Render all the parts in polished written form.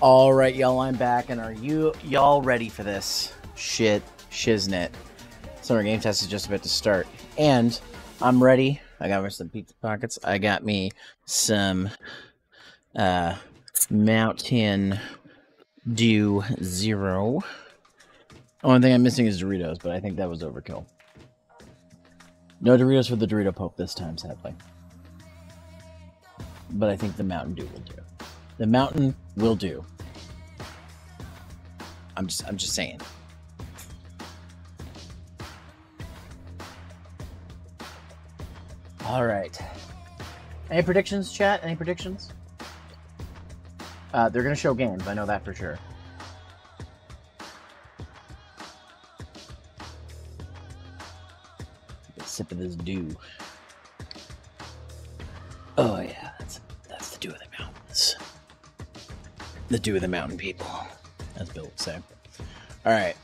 All right, y'all, I'm back, and are y'all ready for this shit shiznit? Summer Game Test is just about to start, and I'm ready. I got me some pizza pockets. I got me some Mountain Dew Zero. Only thing I'm missing is Doritos, but I think that was overkill. No Doritos for the Dorito Pope this time, sadly. But I think the Mountain Dew will do. The Mountain will do. I'm just saying. All right. Any predictions, chat? Any predictions? They're gonna show games. I know that for sure. Take a sip of this dew. Oh yeah, that's the dew of the mountains. The dew of the mountain people, as Bill would say. All right.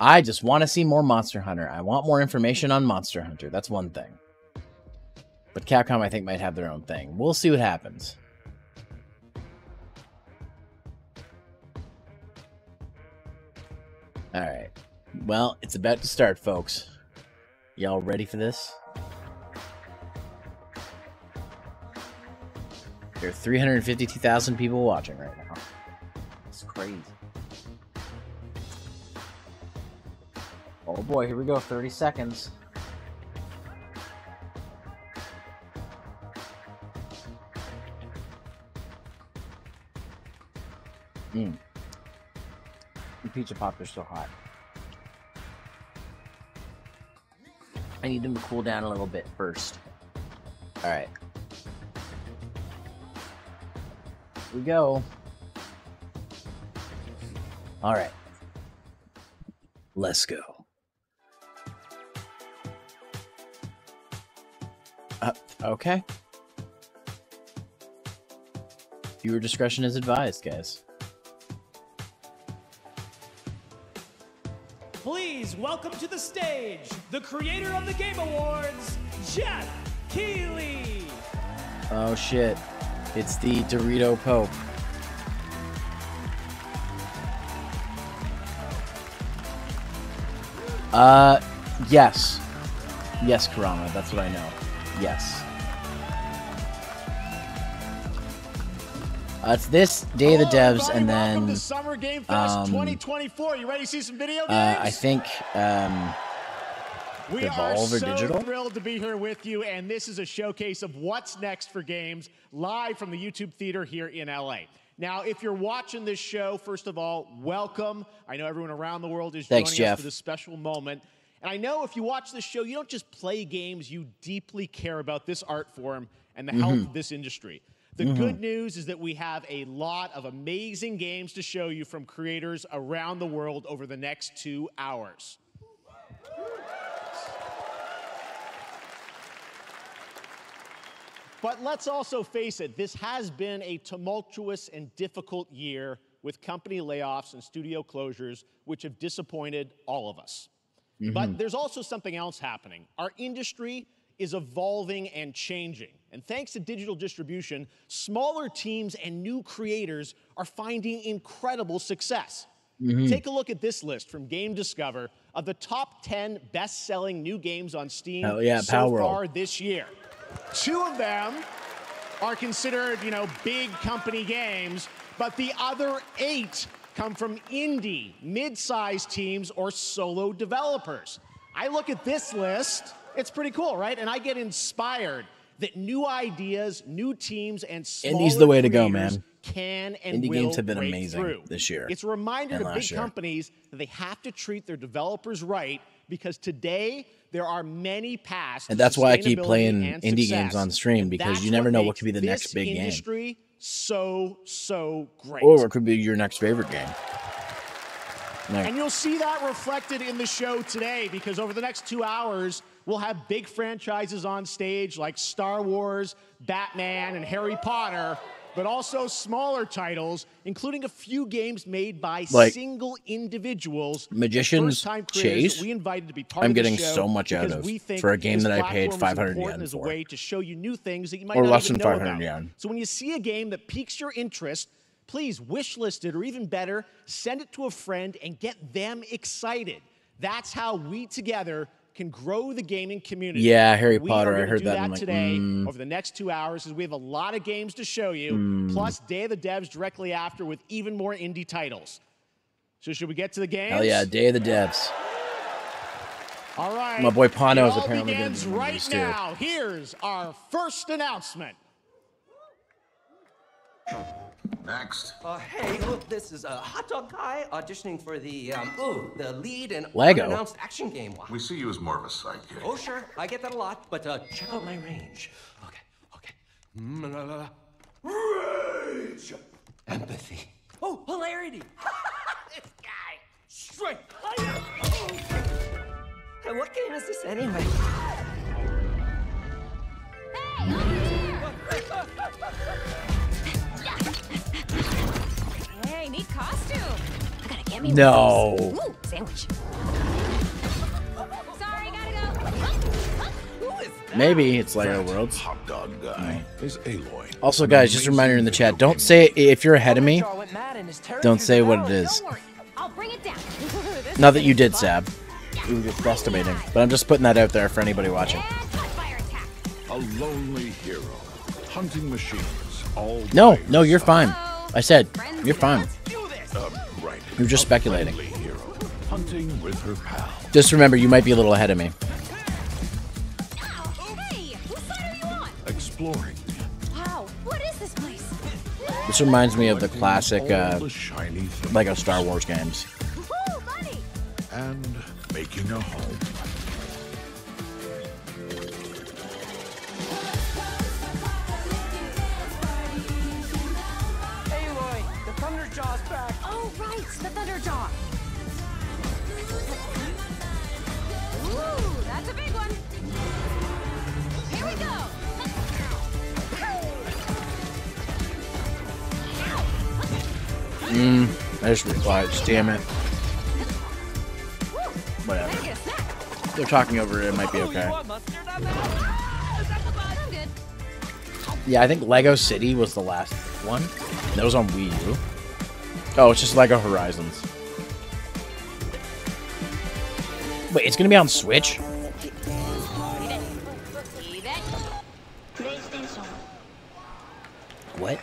I just want to see more Monster Hunter. I want more information on Monster Hunter. That's one thing. But Capcom, I think, might have their own thing. We'll see what happens. All right. Well, it's about to start, folks. Y'all ready for this? There are 352,000 people watching right now. It's crazy. Oh boy, here we go. 30 seconds. Mmm. The pizza pops are still hot. I need them to cool down a little bit first. All right. We go. All right. Let's go. Okay. Viewer discretion is advised, guys. Please welcome to the stage the creator of the Game Awards, Jeff Keighley. Oh shit. It's the Dorito Pope. Yes. Yes, Karama, that's what I know. Yes. It's this Day of the Devs, and then the Summer Game Fest 2024. You ready to see some video games? I think we are so thrilled to be here with you, and this is a showcase of what's next for games live from the YouTube theater here in LA. Now, if you're watching this show, first of all, welcome. I know everyone around the world is joining us for this special moment. And I know if you watch this show, you don't just play games, you deeply care about this art form and the health of this industry. The good news is that we have a lot of amazing games to show you from creators around the world over the next 2 hours. But let's also face it, this has been a tumultuous and difficult year with company layoffs and studio closures, which have disappointed all of us. But there's also something else happening. Our industry is evolving and changing. And thanks to digital distribution, smaller teams and new creators are finding incredible success. Take a look at this list from Game Discover of the top 10 best-selling new games on Steam so far this year. Two of them are considered, you know, big company games, but the other 8 come from indie, mid-sized teams, or solo developers. I look at this list, it's pretty cool, right? And I get inspired that new ideas, new teams, and smaller indie's the way to go, man. Can and indie will games have been amazing through. This year. It's a reminder to big companies that they have to treat their developers right, because today there are many paths, and that's why I keep playing indie games on stream, because you never know what could be the next big game. So great. Or it could be your next favorite game. Like, and you'll see that reflected in the show today, because over the next 2 hours, we'll have big franchises on stage like Star Wars, Batman, and Harry Potter, but also smaller titles, including a few games made by single individuals. Magician's Chase, we invited to be part I'm of getting so much out of for a game that I paid 500 yen for. As a way to show you new things that you might or not less than 500 yen. So when you see a game that piques your interest, please wishlist it, or even better, send it to a friend and get them excited. That's how we together can grow the gaming community. Yeah, Harry Potter, I heard that today over the next 2 hours, as we have a lot of games to show you, plus Day of the Devs directly after with even more indie titles. So should we get to the games? Hell yeah, Day of the Devs. All right. My boy Pano is apparently going to be right now. Here's our first announcement. Next. Hey, look, this is a hot dog guy auditioning for the lead in LEGO announced action game. Wow. We see you as more of a sidekick. Oh sure, I get that a lot, but check out my range. Okay, okay. Rage, empathy. Oh, hilarity. This guy, strength. And what game is this anyway? Hey, hey, neat costume. I gotta get me one. No. Ooh, sandwich. Sorry, gotta go. Who is that? Maybe it's LEGO Worlds. Hot dog guy is Aloy. Also, guys, just a reminder in the chat, don't say if you're ahead of me, don't say what it is. I'll bring it down. Not that you did, Sab. We were just guesstimating, but I'm just putting that out there for anybody watching. A lonely hero, hunting machines. No, no, you're fine. I said, you're fine. You're just speculating. Just remember, you might be a little ahead of me. Exploring. Wow, what is this place? This reminds me of the classic LEGO Star Wars games. And making a home. Oh, right, the Thunderjaw. Ooh, that's a big one. Here we go. I just replied, damn it. Whatever. They're talking over it, it might be okay. Yeah, I think LEGO City was the last one. That was on Wii U. Oh, it's just LEGO Horizons. Wait, it's gonna be on Switch? What?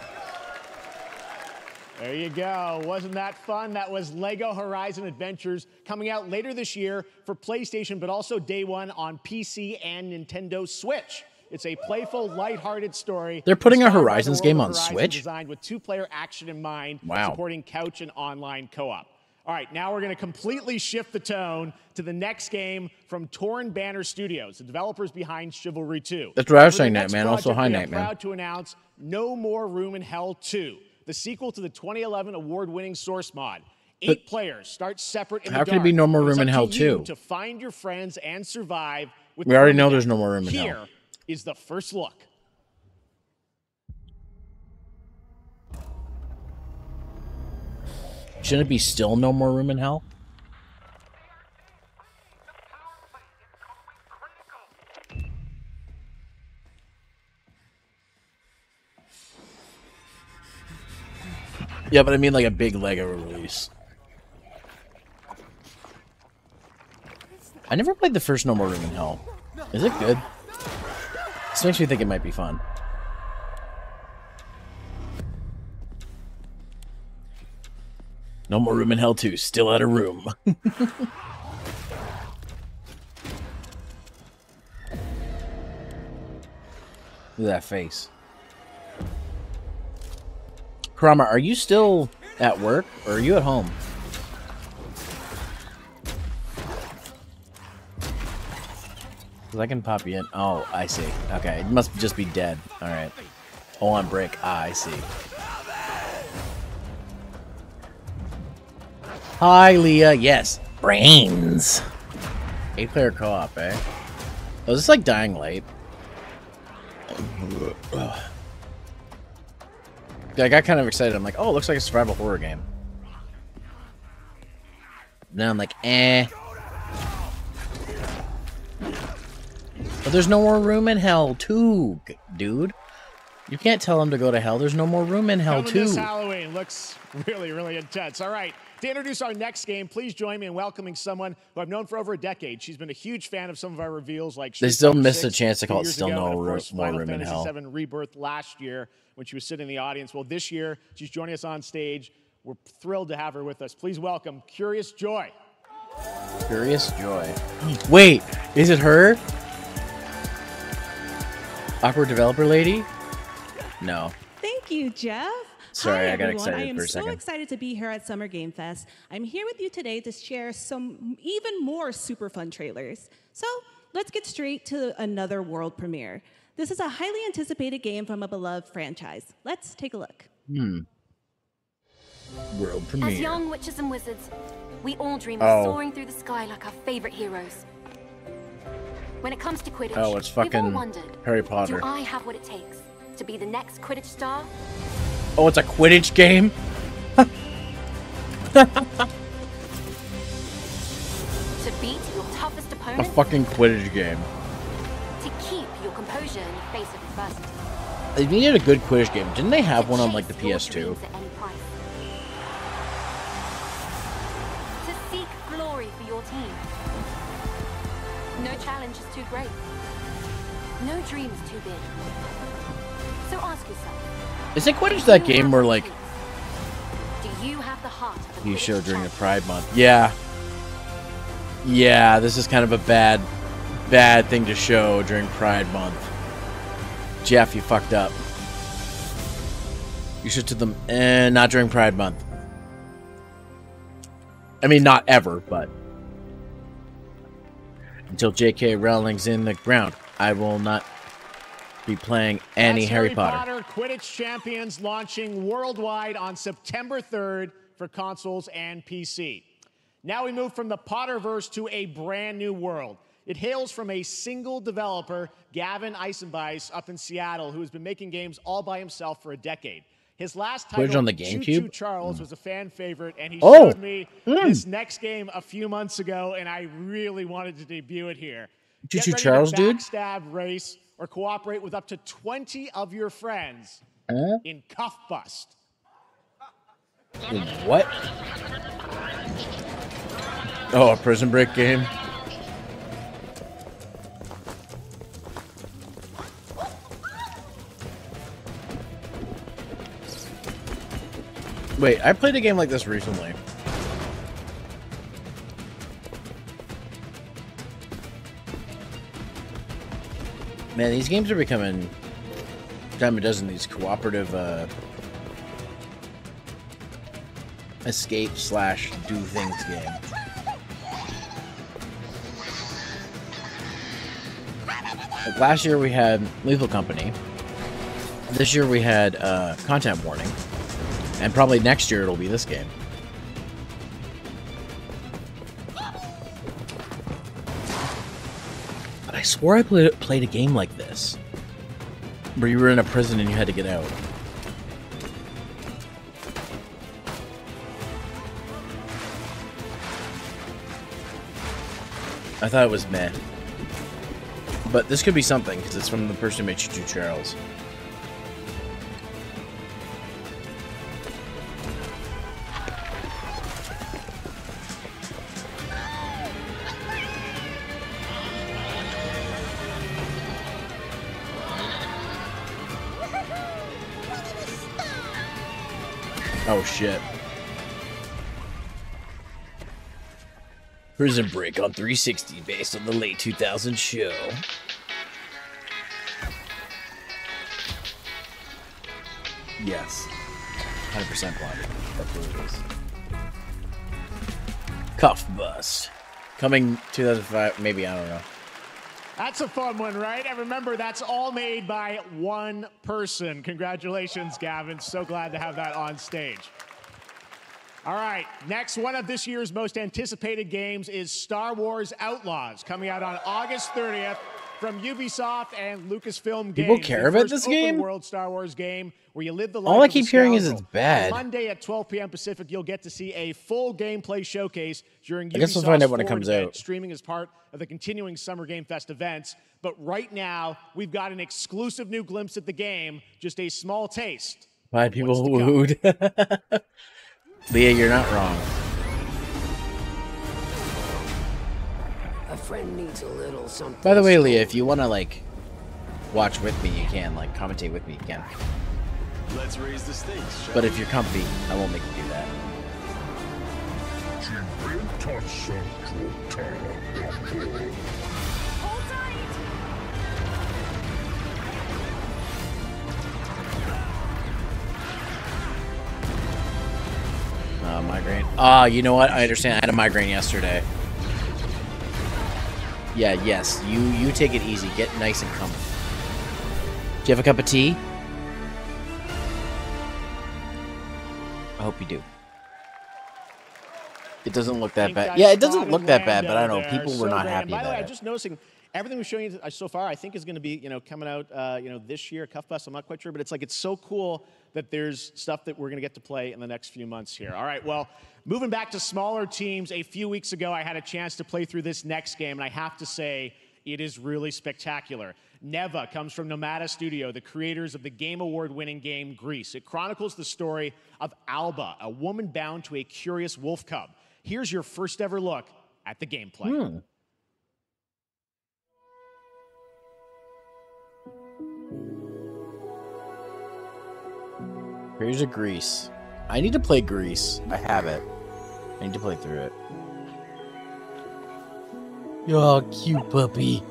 There you go. Wasn't that fun? That was LEGO Horizon Adventures, coming out later this year for PlayStation, but also day one on PC and Nintendo Switch. It's a playful, lighthearted story. They're putting a Horizons game on Horizon Switch? Designed with two-player action in mind, wow. Supporting couch and online co-op. All right, now we're going to completely shift the tone to the next game from Torn Banner Studios, the developers behind Chivalry 2. That's what I was saying, Nightman. Also, hi, Nightman. Proud to announce No More Room in Hell 2, the sequel to the 2011 award-winning Source mod. Eight players start separate in the dark. How could it be No More Room in Hell 2? To find your friends and survive. With we already know there's No More Room in Hell. Is the first look. Shouldn't it be still No More Room in Hell? Yeah, but I mean like a big LEGO release. I never played the first No More Room in Hell. Is it good? This makes me think it might be fun. No More Room in Hell 2, still out of room. Look at that face. Karama, are you still at work or are you at home? I can pop you in. Oh, I see. Okay, it must just be dead. All right. Oh, on break. Ah, I see. Hi, Leah. Yes. Brains. 8-player co-op, eh? Oh, this is like Dying Light. I got kind of excited. I'm like, oh, it looks like a survival horror game. Now I'm like, eh. But there's no more room in hell, too, dude. You can't tell them to go to hell. There's no more room in hell, too. This Halloween looks really, really intense. All right. To introduce our next game, please join me in welcoming someone who I've known for over a decade. She's been a huge fan of some of our reveals. Like they still missed a chance to call it still no more room in hell. Final Fantasy VII Rebirth last year when she was sitting in the audience. Well, this year, she's joining us on stage. We're thrilled to have her with us. Please welcome Curious Joy. Curious Joy. Wait, is it her? Awkward developer lady? No. Thank you, Jeff. Sorry, hi, I got excited for a second. I am so excited to be here at Summer Game Fest. I'm here with you today to share some even more super fun trailers. So let's get straight to another world premiere. This is a highly anticipated game from a beloved franchise. Let's take a look. World premiere. As young witches and wizards, we all dream of soaring through the sky like our favorite heroes. When it comes to Quidditch, it's fucking we've all wondered, Harry Potter. Do I have what it takes to be the next Quidditch star? Oh, it's a Quidditch game? To beat your toughest opponent? A fucking Quidditch game. To keep your composure in the face of adversity. They needed a good Quidditch game. Didn't they have one on, like, the PS2? At any price. To seek glory for your team. No challenge is too great. No dream is too big. So ask yourself. Is it Quidditch that game where, like, do you have the heart of you show during the Pride Month? Yeah. Yeah, this is kind of a bad thing to show during Pride Month. Jeff, you fucked up. You should to them, and not during Pride Month. I mean, not ever, but until J.K. Rowling's in the ground, I will not be playing any Harry Potter. Quidditch Champions launching worldwide on September 3rd for consoles and PC. Now we move from the Potterverse to a brand new world. It hails from a single developer, Gavin Eisenbeis, up in Seattle, who has been making games all by himself for a decade. His last title, on the GameCube? Choo Choo Charles, was a fan favorite, and he showed me this next game a few months ago, and I really wanted to debut it here. Choo Choo Charles, dude? Backstab, race, or cooperate with up to 20 of your friends in Cuffbust. What? Oh, a Prison Break game. Wait, I played a game like this recently. Man, these games are becoming a dime a dozen, these cooperative escape slash do things game. Like last year we had Lethal Company. This year we had Content Warning. And probably next year it'll be this game. I swore I played a game like this, where you were in a prison and you had to get out. I thought it was meh. But this could be something, because it's from the person who made Choo Choo Charles. Oh shit. Prison Break on 360 based on the late 2000s show. Yes. 100% blinded. That's what it is. Cuffbust. Coming 2005, maybe, I don't know. That's a fun one, right? And remember, that's all made by one person. Congratulations, Gavin. So glad to have that on stage. All right, next, one of this year's most anticipated games is Star Wars Outlaws, coming out on August 30th from Ubisoft and Lucasfilm Games. People care about this game? World Star Wars game where you live the life. All I keep hearing is it's bad. Monday at 12 p.m. Pacific, you'll get to see a full gameplay showcase during Ubisoft's, I guess we'll find out when it comes out. Streaming as part of the continuing Summer Game Fest events. But right now, we've got an exclusive new glimpse at the game, just a small taste. By people wooed. Leah, you're not wrong. A friend needs a little something. By the way, Leah, if you want to like watch with me, you can. Like commentate with me, you can. Let's raise the stakes. But if you're comfy, I won't make you do that. Migraine. Ah, you know what? I understand. I had a migraine yesterday. Yeah, yes. You take it easy. Get nice and comfy. Do you have a cup of tea? I hope you do. It doesn't look that bad. Yeah, it doesn't look that bad, but I don't know. People were not happy about it. By the way, I'm just noticing everything we're showing you so far, I think is going to be, you know, coming out, you know, this year, Cuffbust. I'm not quite sure, but it's like it's so cool that there's stuff that we're going to get to play in the next few months here. All right, well, moving back to smaller teams, a few weeks ago I had a chance to play through this next game, and I have to say it is really spectacular. Neva comes from Nomada Studio, the creators of the Game Award-winning game Greece. It chronicles the story of Alba, a woman bound to a curious wolf cub. Here's your first ever look at the gameplay. Here's a Greece. I need to play Greece. I have it. I need to play through it. Oh, cute puppy.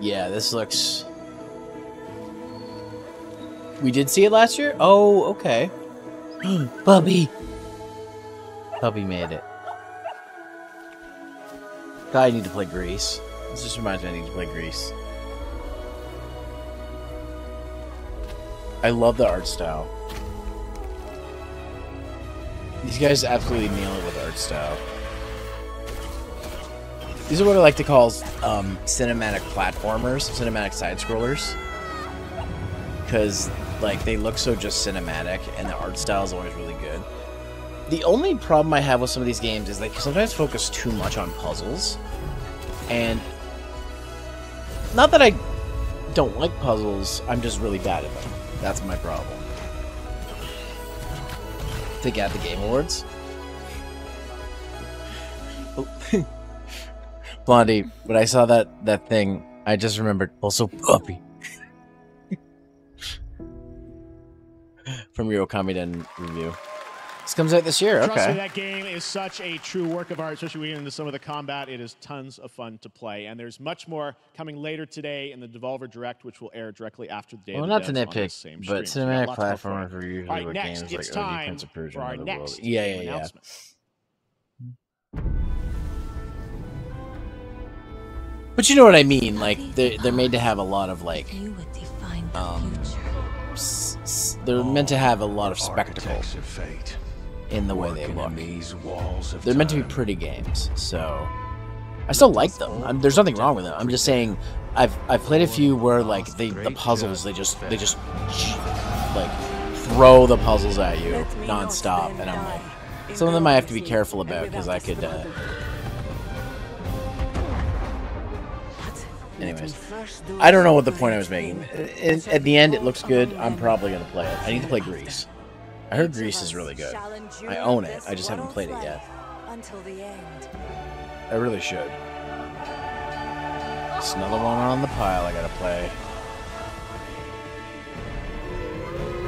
Yeah, this looks... We did see it last year? Oh, okay. Puppy. Puppy made it. I need to play Greece. This just reminds me I need to play Greece. I love the art style. These guys absolutely nail it with art style. These are what I like to call cinematic platformers, cinematic side-scrollers. Because, like, they look so just cinematic, and the art style is always really good. The only problem I have with some of these games is they sometimes focus too much on puzzles. And... not that I don't like puzzles, I'm just really bad at them. That's my problem. They got the Game Awards. Oh. Blondie, when I saw that thing, I just remembered also puppy. From your Okamiden review. This comes out this year, okay. Trust me, that game is such a true work of art, especially when we get into some of the combat. It is tons of fun to play, and there's much more coming later today in the Devolver Direct, which will air directly after the Day of the Devs. Well, not to nitpick, but cinematic platformers are usually what games like OG Prince of Persia and the world. Yeah. But you know what I mean, like, they're made to have a lot of, like, they're meant to have a lot of spectacle. In the way they look. They're meant to be pretty games, so I still like them. There's nothing wrong with them. I'm just saying I've played a few where like the puzzles they just like throw the puzzles at you nonstop, and I'm like, some of them I have to be careful about because I could. Anyways, I don't know what the point I was making. At the end, it looks good. I'm probably gonna play it. I need to play Greece. I heard Greece is really good. I own it. I just haven't played it yet. I really should. It's another one on the pile I gotta play.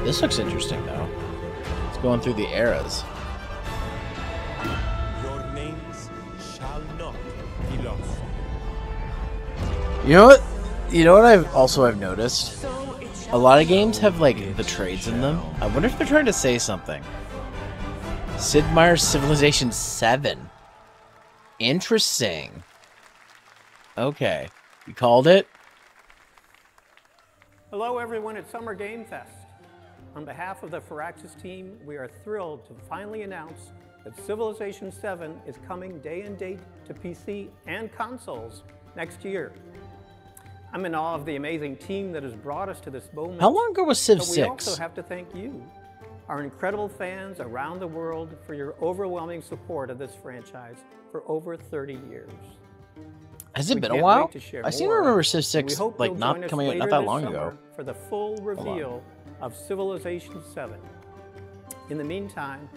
This looks interesting, though. It's going through the eras. Your names shall not be lost. You know what? You know what I've noticed? A lot of games have, like, the trades in them. I wonder if they're trying to say something. Sid Meier's Civilization 7. Interesting. Okay. You called it? Hello, everyone at Summer Game Fest. On behalf of the Firaxis team, we are thrilled to finally announce that Civilization 7 is coming day and date to PC and consoles next year. I'm in awe of the amazing team that has brought us to this moment. How long ago was Civ 6? But we also have to thank you, our incredible fans around the world, for your overwhelming support of this franchise for over 30 years. Has it been a while? I seem to remember Civ 6 like not coming out not that long ago. For the full reveal of Civilization 7. In the meantime,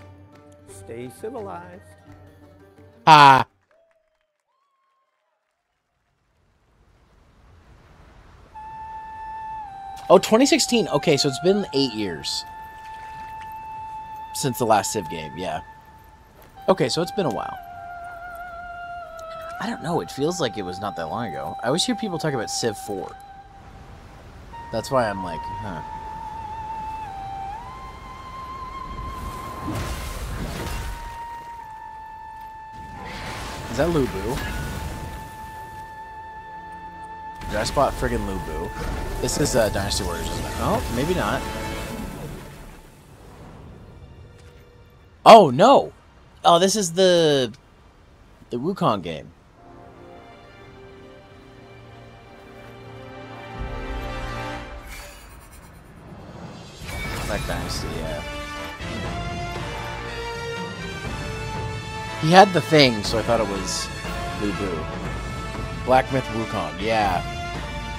stay civilized. Oh, 2016. Okay, so it's been 8 years since the last Civ game. Yeah. Okay, so it's been a while. I don't know. It feels like it was not that long ago. I always hear people talk about Civ 4. That's why I'm like, huh. Is that Lubu? Did I spot friggin' Lubu? This is Dynasty Warriors, isn't it? Oh, maybe not. Oh, no! Oh, this is the Wukong game. Black Dynasty, yeah. He had the thing, so I thought it was Lubu. Black Myth Wukong, yeah.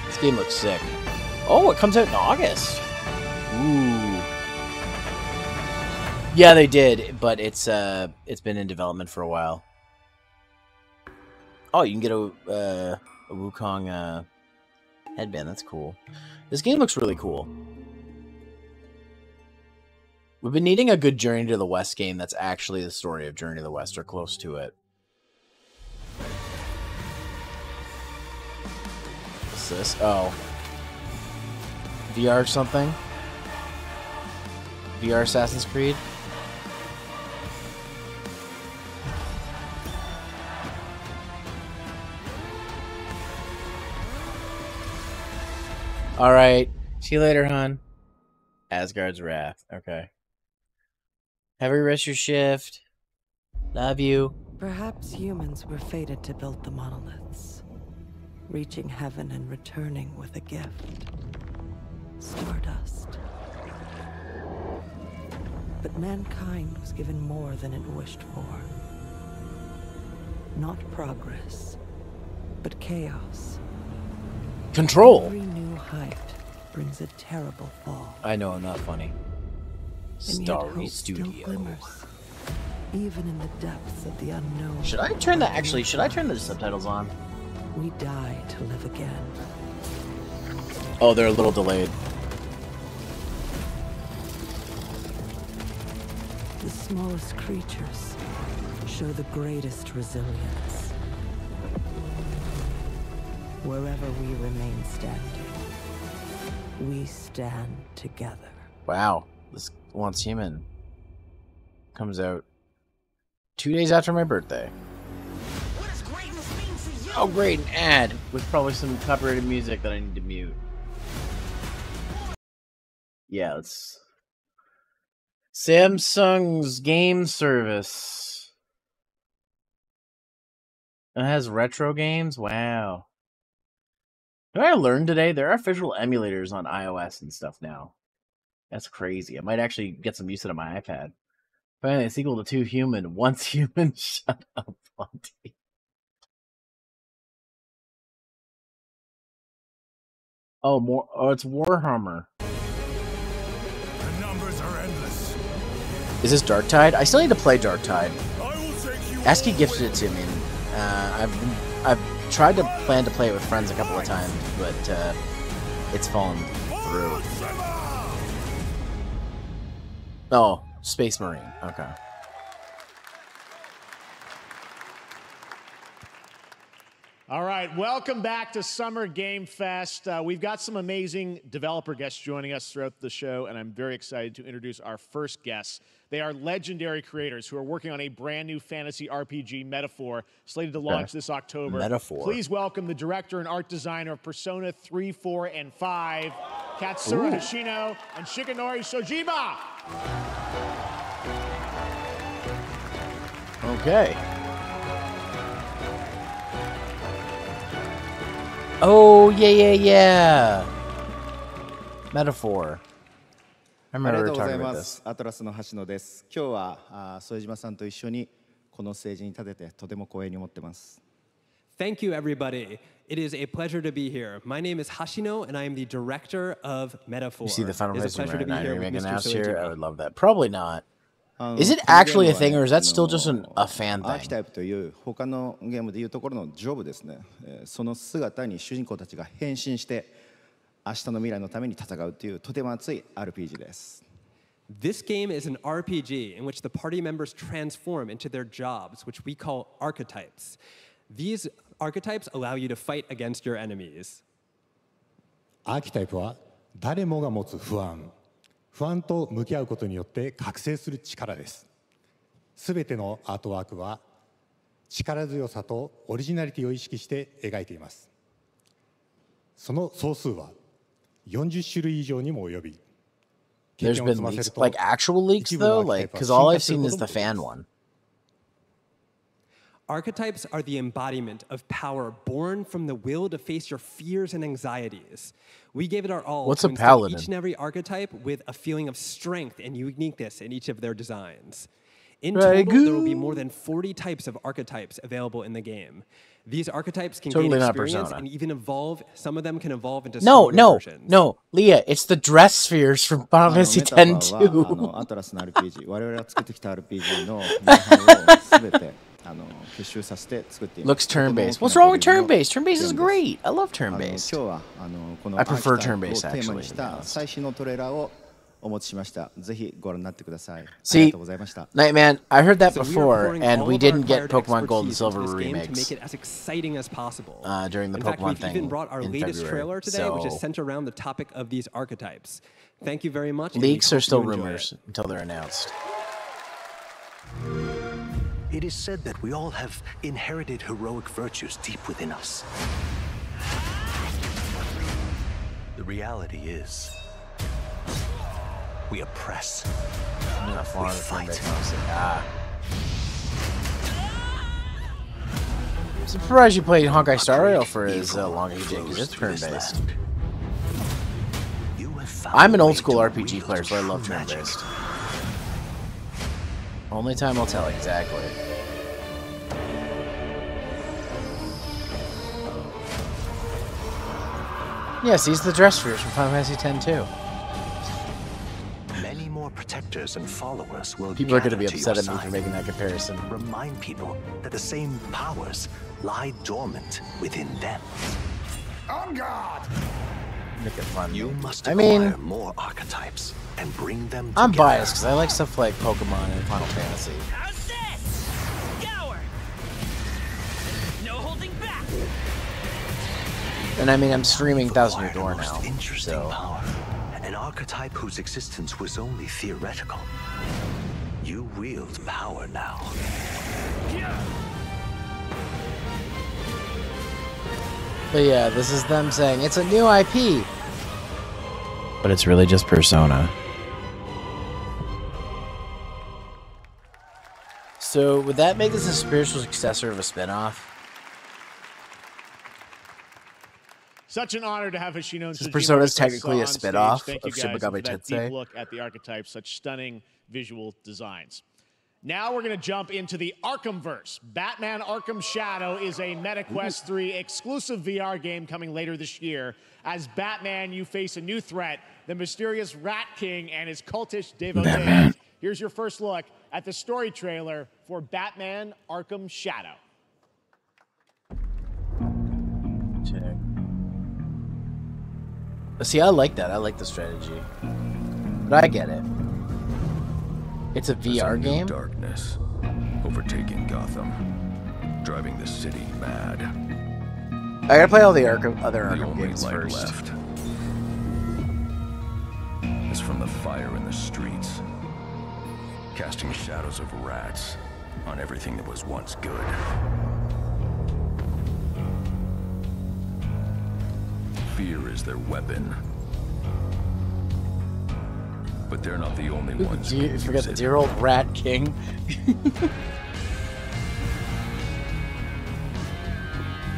This game looks sick. Oh, it comes out in August. Ooh. Yeah, they did, but it's been in development for a while. Oh, you can get a Wukong headband. That's cool. This game looks really cool. We've been needing a good Journey to the West game that's actually the story of Journey to the West, or close to it. What's this? Oh. VR something? VR Assassin's Creed? Alright. See you later, hon. Asgard's Wrath. Okay. Have a rest your shift. Love you. Perhaps humans were fated to build the monoliths, reaching heaven and returning with a gift. Stardust. But mankind was given more than it wished for. Not progress, but chaos. Control. Every new height brings a terrible fall. I know, I'm not funny. Starry Studio. Even in the depths of the unknown. Should I turn that? Actually, should I turn the subtitles on? We die to live again. Oh, they're a little delayed. The smallest creatures show the greatest resilience. Wherever we remain standing, we stand together. Wow. This Once Human comes out 2 days after my birthday. What does greatness mean to you? Oh, great, an ad with probably some copyrighted music that I need to mute. Yeah, let's. Samsung's game service. It has retro games? Wow. Did I learn today? There are official emulators on iOS and stuff now. That's crazy. I might actually get some use out of my iPad. Finally, a sequel to Two Human. Once Human. Shut up, Monty. Oh, more. Oh, it's Warhammer. The numbers are endless. Is this Dark Tide? I still need to play Dark Tide. ASCII gifted it to me. And, I've tried to plan to play it with friends a couple of times, but it's fallen through. Oh, Space Marine. Okay. All right, welcome back to Summer Game Fest. We've got some amazing developer guests joining us throughout the show, and I'm very excited to introduce our first guests. They are legendary creators who are working on a brand new fantasy RPG, Metaphor, slated to launch this October. Metaphor. Please welcome the director and art designer of Persona 3, 4, and 5, Katsura Hoshino and Shigenori Shojiba. Okay. Oh, yeah, yeah, yeah. Metaphor. I remember we were talking about this. 今日は副島さんと一緒にこのステージに立ててとても光栄に思ってます。 Thank you, everybody. It is a pleasure to be here. My name is Hashino, and I am the director of Metaphor. You see the fundraiser right now. Are you making an announcement here? I would love that. Probably not. Is it actually a thing, or is that still just a fan thing? Archetype という他のゲームでいうところのジョブですね。その姿に主人公たちが変身して明日の未来のために戦うというとても熱い RPG です。 This game is an RPG in which the party members transform into their jobs, which we call archetypes. These archetypes allow you to fight against your enemies. アーキタイプは誰もが持つ不安。不安と向き合うことによって覚醒する力です。すべてのアートワークは力強さとオリジナリティを意識して描いています。その総数は40種類以上にも及び。There's been leaks, like actual leaks though, like because all I've seen is the fan one. Archetypes are the embodiment of power born from the will to face your fears and anxieties. We gave it our all to instill each and every archetype with a feeling of strength and uniqueness in each of their designs. In total, there will be more than 40 types of archetypes available in the game. These archetypes can gain experience and even evolve. Some of them can evolve into versions. No, Leah, it's the dress spheres from Final Fantasy X-2. Looks turn-based. What's wrong with turn-based? Turn-based is great. I love turn-based. I prefer turn-based, actually. See, Nightman, I heard that before, and we didn't get Pokemon Gold and Silver remakes during the Pokemon thing in February. So, leaks are still rumors until they're announced. It is said that we all have inherited heroic virtues deep within us. The reality is, we oppress, we fight. I'm surprised you played Honkai Star Rail for as long as you did, because it's turn-based. I'm an old-school RPG player, so I love turn-based. Only time will tell, exactly. Yes, he's the dress spheres from Final Fantasy X too. Many more protectors and followers will. People are going to be upset at me for making that comparison. Remind people that the same powers lie dormant within them. On guard. Make it fun. You must acquire more archetypes and bring them together. I'm biased because I like stuff like Pokemon and Final Fantasy. How's this? Scour. No holding back. And I mean, I'm streaming Thousand Year Door now. Interesting power. An archetype whose existence was only theoretical. You wield power now. Yeah. But yeah, this is them saying, it's a new IP. But it's really just Persona. So, would that make this a spiritual successor of a spinoff? Such an honor to have Hashino. This Persona is technically a spinoff of Shin Megami Tensei. Look at the archetype, such stunning visual designs. Now we're going to jump into the Arkhamverse. Batman Arkham Shadow is a MetaQuest 3 exclusive VR game coming later this year. As Batman, you face a new threat, the mysterious Rat King and his cultish devotees. Here's your first look at the story trailer for Batman Arkham Shadow. Check. See, I like that. I like the strategy. But I get it. It's a VR game. Darkness overtaking Gotham, driving the city mad. I gotta play all the other Arkham games first. Left is from the fire in the streets, casting shadows of rats on everything that was once good. Fear is their weapon. But they're not the only ones. You forget the dear old Rat King.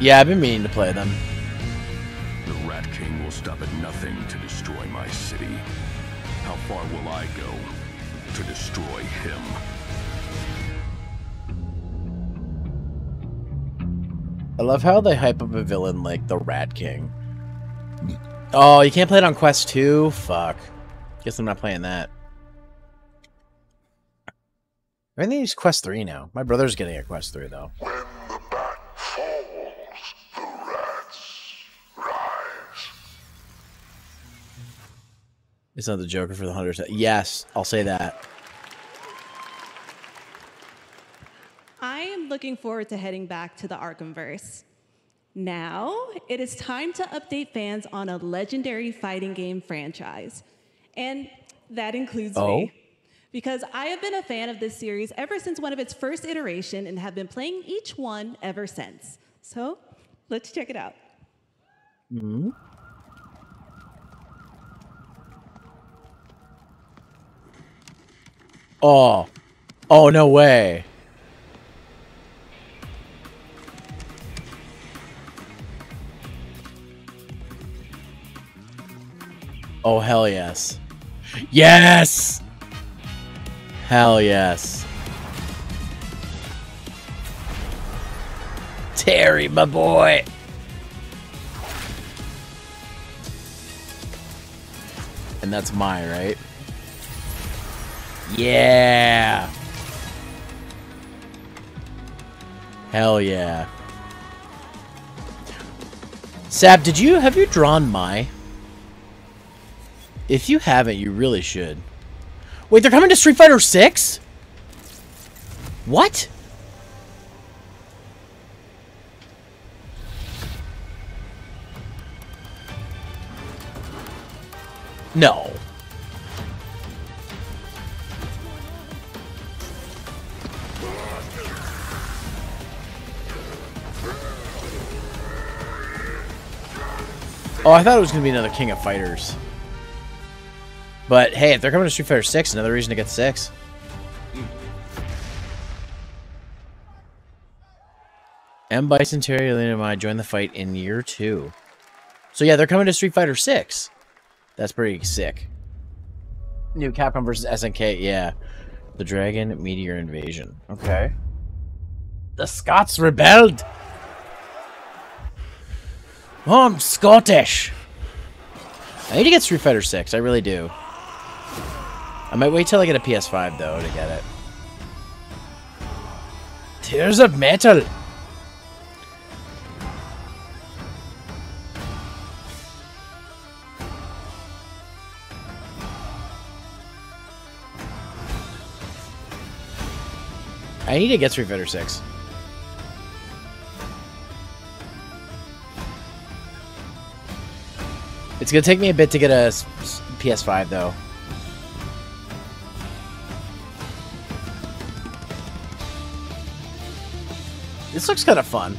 Yeah, I've been meaning to play them. The Rat King will stop at nothing to destroy my city. How far will I go to destroy him? I love how they hype up a villain like the Rat King. Oh, you can't play it on Quest 2? Fuck. Guess I'm not playing that. I think it's Quest 3 now. My brother's getting a Quest 3, though. When the bat falls, the rats rise. It's not the Joker for the Hunters. Yes, I'll say that. I am looking forward to heading back to the Arkhamverse. Now, it is time to update fans on a legendary fighting game franchise. And that includes me. Because I have been a fan of this series ever since one of its first iteration and have been playing each one ever since. So, let's check it out. Mm-hmm. Oh. Oh, no way. Oh, hell yes. Yes! Hell yes. Terry, my boy. And that's mine, right? Yeah. Hell yeah. Sab, have you drawn my? If you haven't, you really should. Wait, they're coming to Street Fighter 6? What? No. Oh, I thought it was going to be another King of Fighters. But hey, if they're coming to Street Fighter 6, another reason to get 6. M. Bison, Terry, Elena, and I joined the fight in year 2. So yeah, they're coming to Street Fighter 6. That's pretty sick. New Capcom versus SNK, yeah. The Dragon Meteor Invasion. Okay. The Scots rebelled! I'm Scottish! I need to get Street Fighter 6, I really do. I might wait till I get a PS5, though, to get it. Tears of Metal! I need to get Street Fighter 6. It's gonna take me a bit to get a PS5, though. This looks kind of fun.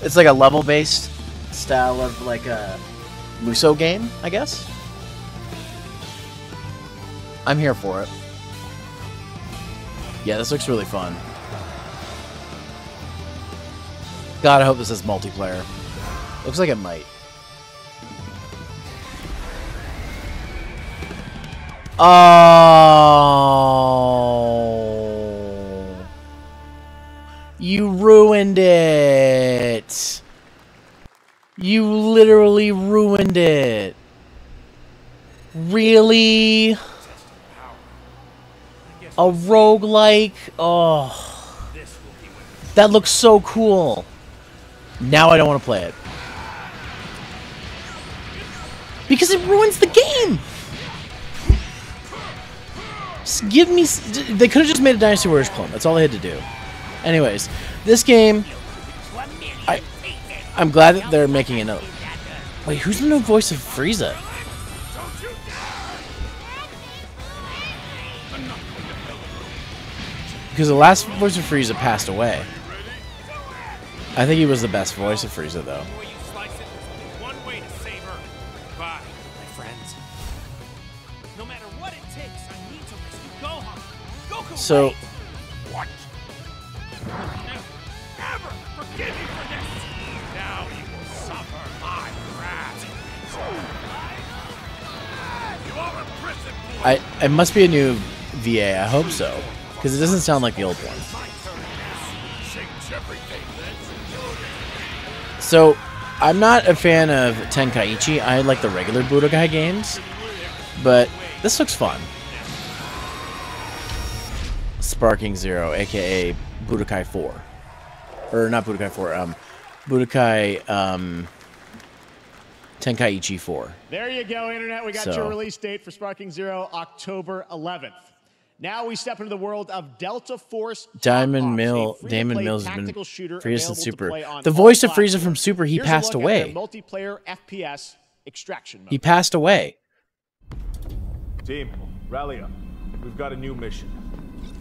It's like a level-based style of, like, a Musou game, I guess? I'm here for it. Yeah, this looks really fun. God, I hope this is multiplayer. Looks like it might. Oh. You ruined it. You literally ruined it. Really? A roguelike? Oh. That looks so cool. Now I don't want to play it. Because it ruins the game! Just give me... They could have just made a Dynasty Warriors clone. That's all they had to do. Anyways, this game... I'm glad that they're making a note. Wait, who's the new voice of Frieza? Because the last voice of Frieza passed away. I think he was the best voice of Frieza, though. So, It must be a new VA. I hope so, because it doesn't sound like the old one. So, I'm not a fan of Tenkaichi. I like the regular Budokai games, but this looks fun. Sparking Zero, aka Budokai 4. Or not Budokai 4, Budokai Tenkaichi 4. There you go, Internet. We got your release date for Sparking Zero, October 11th. Now we step into the world of Delta Force. Damon Mills has been Frieza in Super. The voice of Frieza from Super, he passed away. Multiplayer FPS extraction mode. He passed away. Team, rally up. We've got a new mission.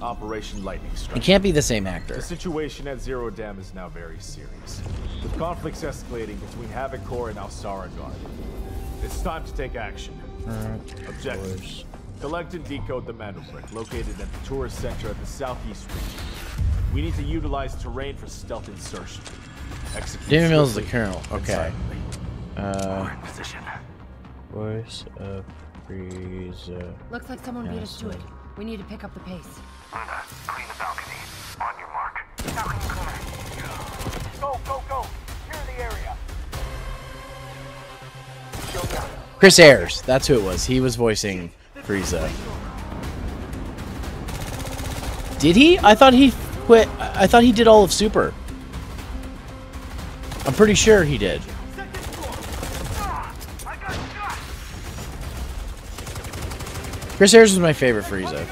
Operation Lightning Strike. It can't be the same actor. The situation at Zero Dam is now very serious, with conflicts escalating between Havoc Corps and Alsara Guard. It's time to take action. Objectives. Collect and decode the Mantle Brick, located at the tourist center at the southeast region. We need to utilize terrain for stealth insertion. Damon Mills is the colonel. Okay. Voice of Frieza. Looks like someone beat us to it. We need to pick up the pace. Linda, clean the balcony. On your mark. Balcony clear. Go, go, go. Clear the area. Chris Ayres. That's who it was. He was voicing Frieza. Did he? I thought he quit. I thought he did all of Super. I'm pretty sure he did. Chris Ayres was my favorite Frieza.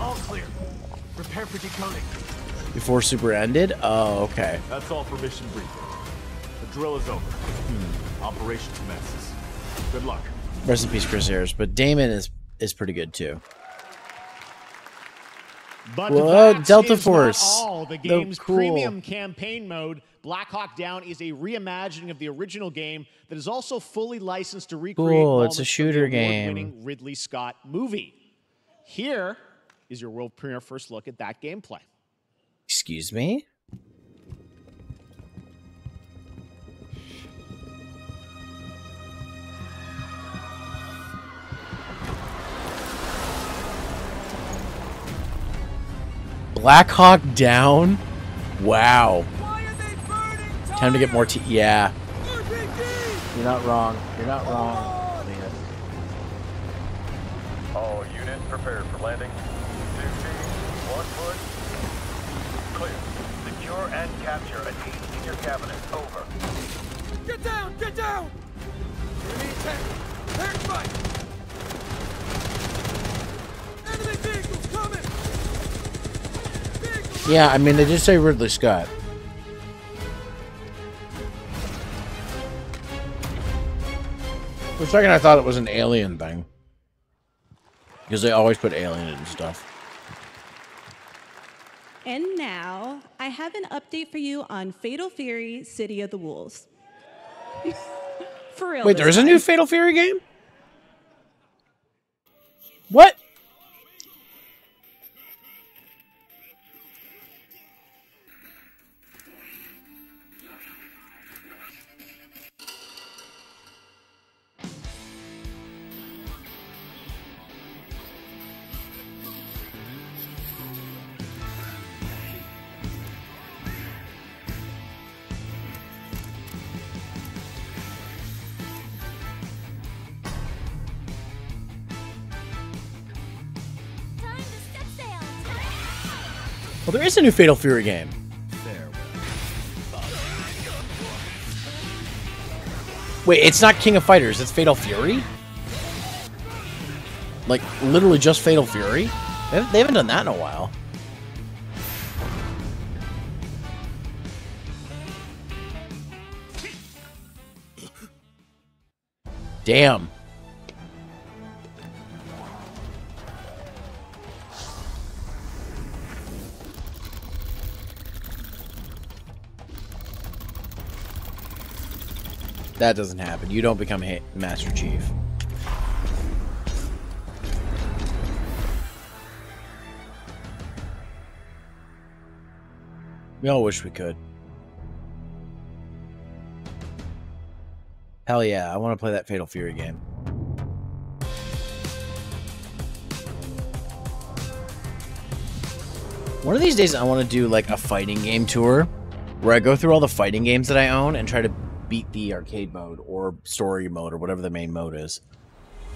All clear. Prepare for decoding. Before Super ended? Oh, okay. That's all for mission briefing. The drill is over. Operation commences. Good luck. Rest in peace, Chris Ayres. But Damon is pretty good too. But whoa, Delta Force. All the game's premium campaign mode, Black Hawk Down, is a reimagining of the original game that is also fully licensed to recreate. Cool, it's a shooter game. Award-winning Ridley Scott movie. Here is your world premiere first look at that gameplay. Excuse me? Black Hawk Down? Wow. Time to get more yeah. RPG! You're not wrong. You're not wrong. Man. All units prepared for landing. 2 feet, 1 foot. Secure and capture a team in your cabinet. Over. Get down! Get down! Enemy attack! Air fight! Enemy vehicles coming! Vehicles. Yeah, I mean, they just say Ridley Scott. For a second, I thought it was an alien thing. Because they always put alien in stuff. And now, I have an update for you on Fatal Fury City of the Wolves. For real. Wait, there's a new Fatal Fury game? What? Well, there is a new Fatal Fury game. Wait, it's not King of Fighters, it's Fatal Fury? Like, literally just Fatal Fury? They haven't done that in a while. Damn. That doesn't happen. You don't become Master Chief. We all wish we could. Hell yeah, I want to play that Fatal Fury game. One of these days I want to do like a fighting game tour where I go through all the fighting games that I own and try to beat the arcade mode or story mode or whatever the main mode is.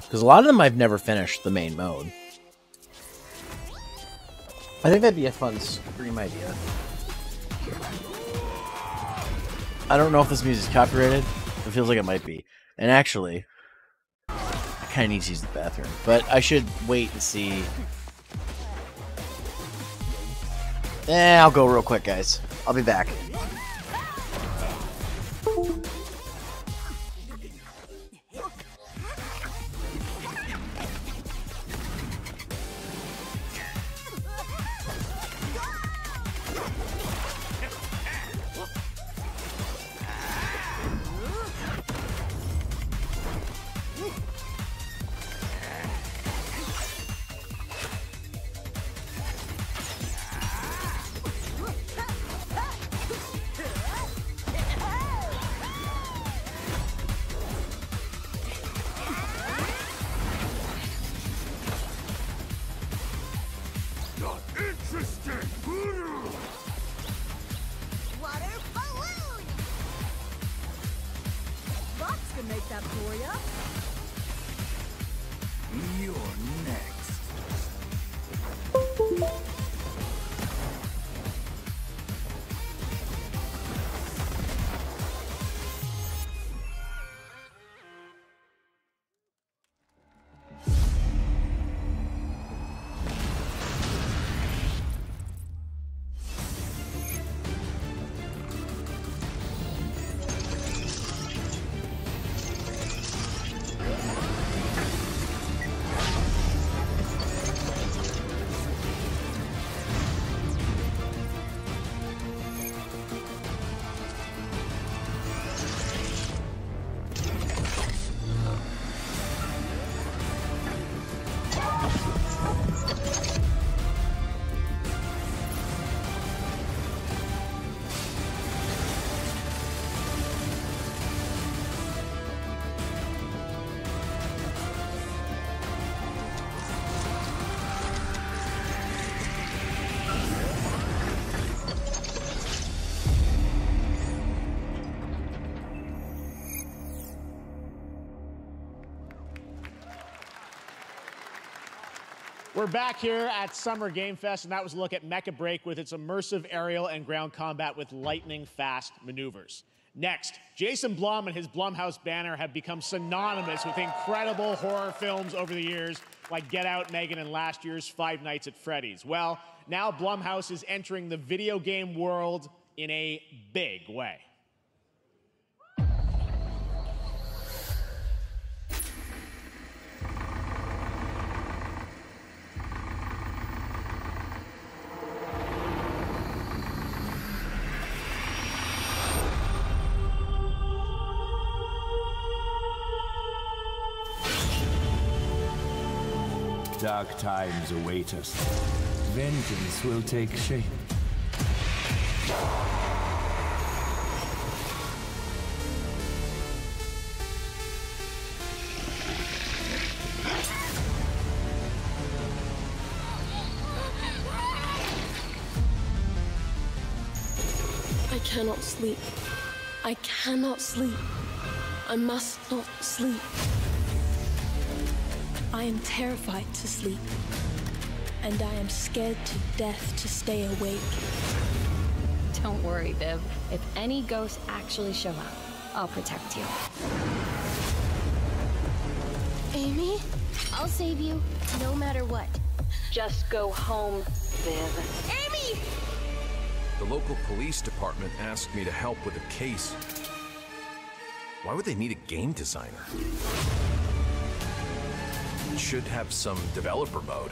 Because a lot of them I've never finished the main mode. I think that'd be a fun stream idea. I don't know if this music's copyrighted. It feels like it might be. And actually, I kind of need to use the bathroom. But I should wait and see. Eh, I'll go real quick, guys. I'll be back. We're back here at Summer Game Fest, and that was a look at Mecha Break with its immersive aerial and ground combat with lightning-fast maneuvers. Next, Jason Blum and his Blumhouse banner have become synonymous with incredible horror films over the years, like Get Out, Megan, and last year's Five Nights at Freddy's. Well, now Blumhouse is entering the video game world in a big way. Dark times await us. Vengeance will take shape. I cannot sleep. I cannot sleep. I must not sleep. I am terrified to sleep, and I am scared to death to stay awake. Don't worry, Viv. If any ghosts actually show up, I'll protect you. Amy, I'll save you, no matter what. Just go home, Viv. Amy! The local police department asked me to help with a case. Why would they need a game designer? Should have some developer mode.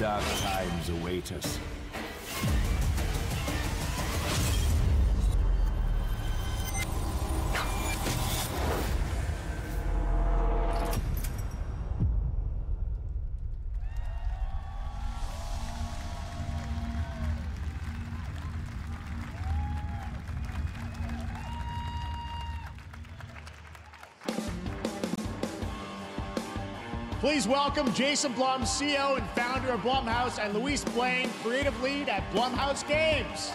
Dark times await us. Please welcome Jason Blum, CEO and founder of Blumhouse, and Luis Blain, creative lead at Blumhouse Games.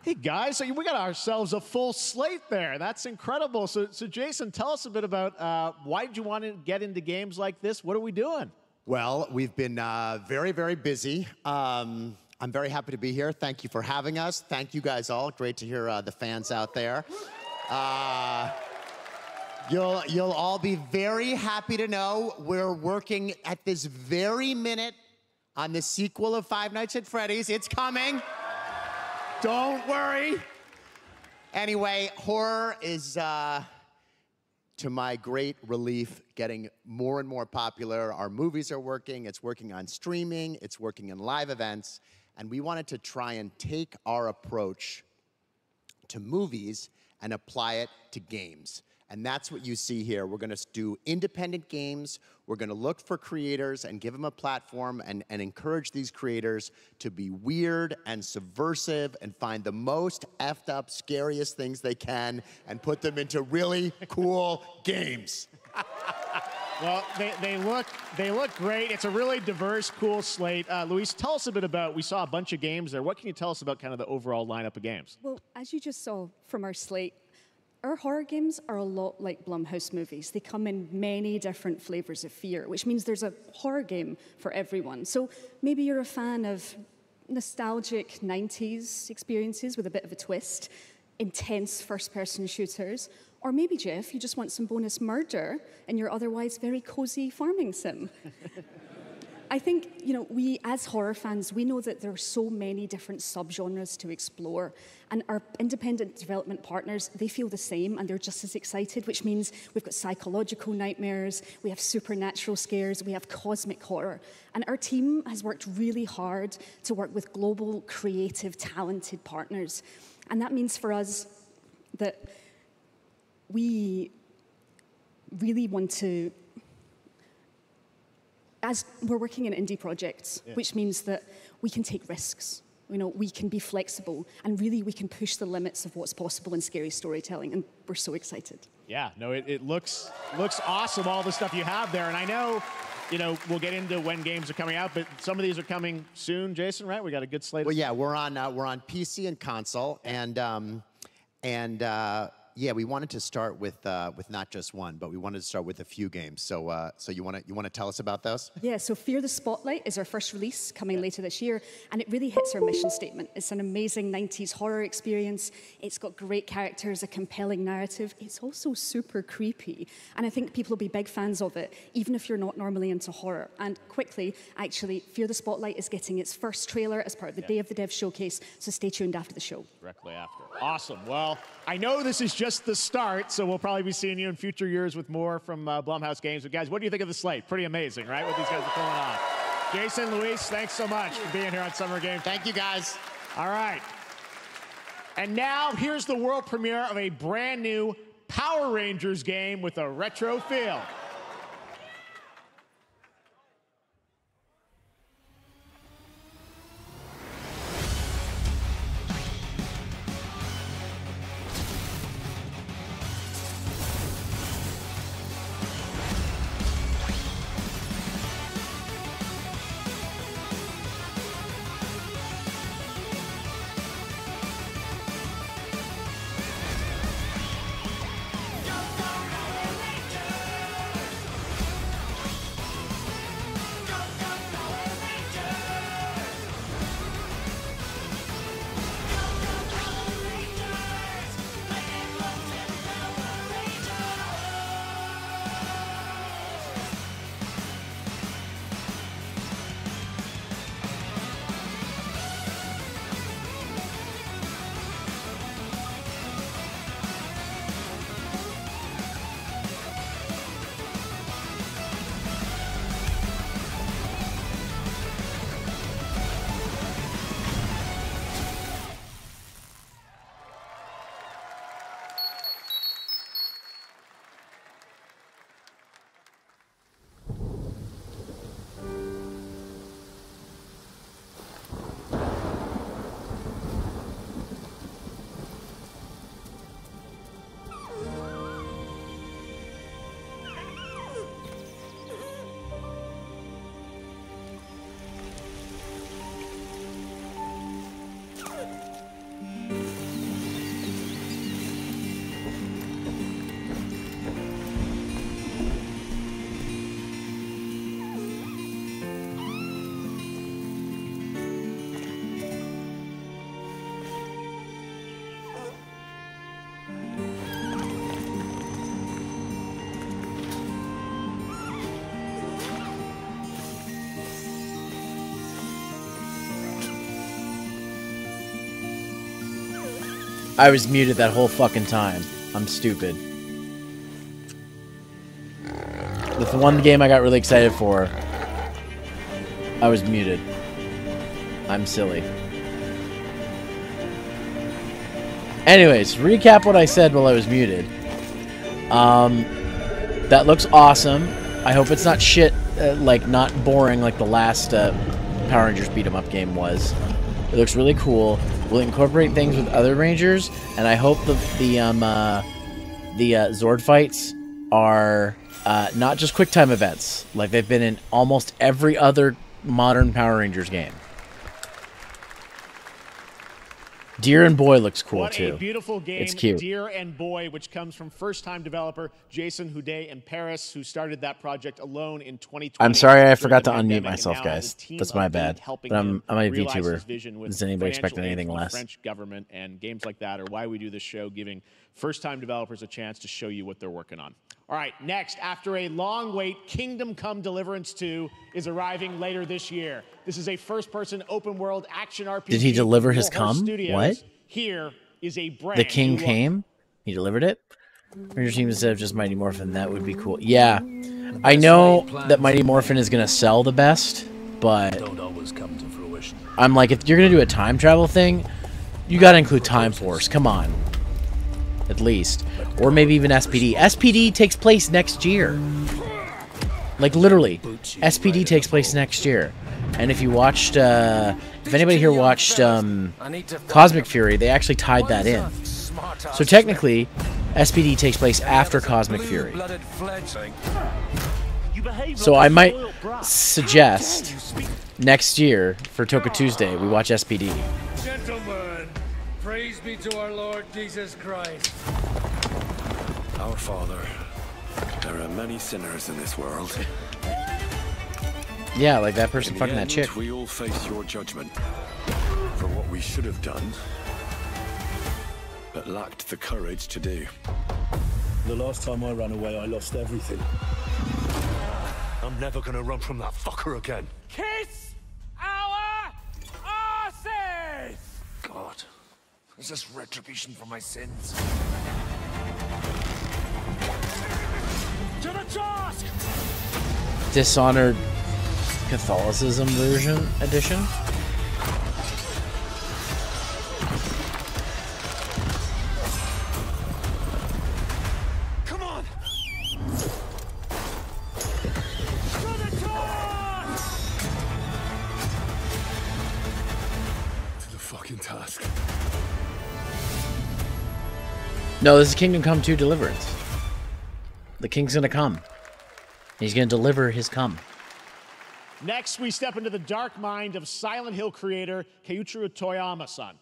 Hey guys, so we got ourselves a full slate there. That's incredible. So Jason, tell us a bit about why did you want to get into games like this? What are we doing? Well, we've been very, very busy. I'm very happy to be here. Thank you for having us. Thank you guys all. Great to hear the fans out there. You'll all be very happy to know we're working at this very minute on the sequel of Five Nights at Freddy's. It's coming. Don't worry. Anyway, horror is, to my great relief, getting more and more popular. Our movies are working. It's working on streaming. It's working in live events. And we wanted to try and take our approach to movies and apply it to games. And that's what you see here. We're going to do independent games. We're going to look for creators and give them a platform and encourage these creators to be weird and subversive and find the most effed up, scariest things they can and put them into really cool games. Well, they look great. It's a really diverse, cool slate. Luis, tell us a bit about, we saw a bunch of games there. What can you tell us about kind of the overall lineup of games? Well, as you just saw from our slate, our horror games are a lot like Blumhouse movies. They come in many different flavors of fear, which means there's a horror game for everyone. So maybe you're a fan of nostalgic 90s experiences with a bit of a twist, intense first-person shooters, or maybe, Jeff, you just want some bonus murder in your otherwise very cozy farming sim. I think, you know, we as horror fans, we know that there are so many different subgenres to explore, and our independent development partners, they feel the same and they're just as excited, which means we've got psychological nightmares, we have supernatural scares, we have cosmic horror. And our team has worked really hard to work with global, creative, talented partners. And that means for us that we really want to, as we're working in indie projects, yeah, which means that we can take risks. You know, we can be flexible, and really we can push the limits of what's possible in scary storytelling, and we're so excited. Yeah, no, it looks awesome, all the stuff you have there, and I know, you know, we'll get into when games are coming out, but some of these are coming soon, Jason, right? We got a good slate. Well, yeah, we're on PC and console, yeah, we wanted to start with not just one, but we wanted to start with a few games. So, so you want to tell us about those? Yeah. So, Fear the Spotlight is our first release, coming later this year, and it really hits our mission statement. It's an amazing '90s horror experience. It's got great characters, a compelling narrative. It's also super creepy, and I think people will be big fans of it, even if you're not normally into horror. And quickly, actually, Fear the Spotlight is getting its first trailer as part of the Day of the Devs showcase. So, stay tuned after the show. Directly after. Awesome. Well, I know this is just the start, so we'll probably be seeing you in future years with more from Blumhouse Games. But guys, what do you think of the slate? Pretty amazing, right? What these guys are pulling on. Jason, Luis, thanks so much for being here on Summer Game. Thank you, guys. All right. And now here's the world premiere of a brand new Power Rangers game with a retro feel. I was muted that whole fucking time. I'm stupid. That's the one game I got really excited for. I was muted. I'm silly. Anyways, recap what I said while I was muted. That looks awesome. I hope it's not shit, like not boring like the last Power Rangers beat-em-up game was. It looks really cool. We'll incorporate things with other Rangers, and I hope the Zord fights are not just quick time events like they've been in almost every other modern Power Rangers game. Deer and Boy looks cool too. Beautiful game. It's cute. Deer and Boy, which comes from first-time developer Jason Houdet in Paris, who started that project alone in 2020. I'm sorry, I forgot to unmute myself, guys. That's my bad. But I'm a VTuber. Is anybody expecting anything less? French government and games like that, or why we do this show, giving first-time developers a chance to show you what they're working on. All right, next, after a long wait, Kingdom Come Deliverance 2 is arriving later this year. This is a first-person open-world action RPG. Did he deliver his cum? What? Here is a brand The King Came? He delivered it? Ranger Team instead of just Mighty Morphin, that would be cool. Yeah, I know that Mighty Morphin is going to sell the best, but I'm like, if you're going to do a time travel thing, you got to include Time Force. Come on. At least. Or maybe even SPD. SPD takes place next year. Like, literally. SPD takes place next year. And if you watched, if anybody here watched Cosmic Fury, they actually tied that in. So technically, SPD takes place after Cosmic Fury. So I might suggest next year for Toka Tuesday, we watch SPD. Praise be to our Lord Jesus Christ. Our Father, there are many sinners in this world. Yeah, like that person fucking that chick. We all face your judgment for what we should have done, but lacked the courage to do. The last time I ran away, I lost everything. I'm never gonna run from that fucker again. Kiss our asses! God. It's just retribution for my sins. To the task! Dishonored Catholicism version edition. Come on! To the task! To the fucking task. No, this is Kingdom Come 2 Deliverance. The king's gonna come. He's gonna deliver his come. Next, we step into the dark mind of Silent Hill creator Keiichiro Toyama-san.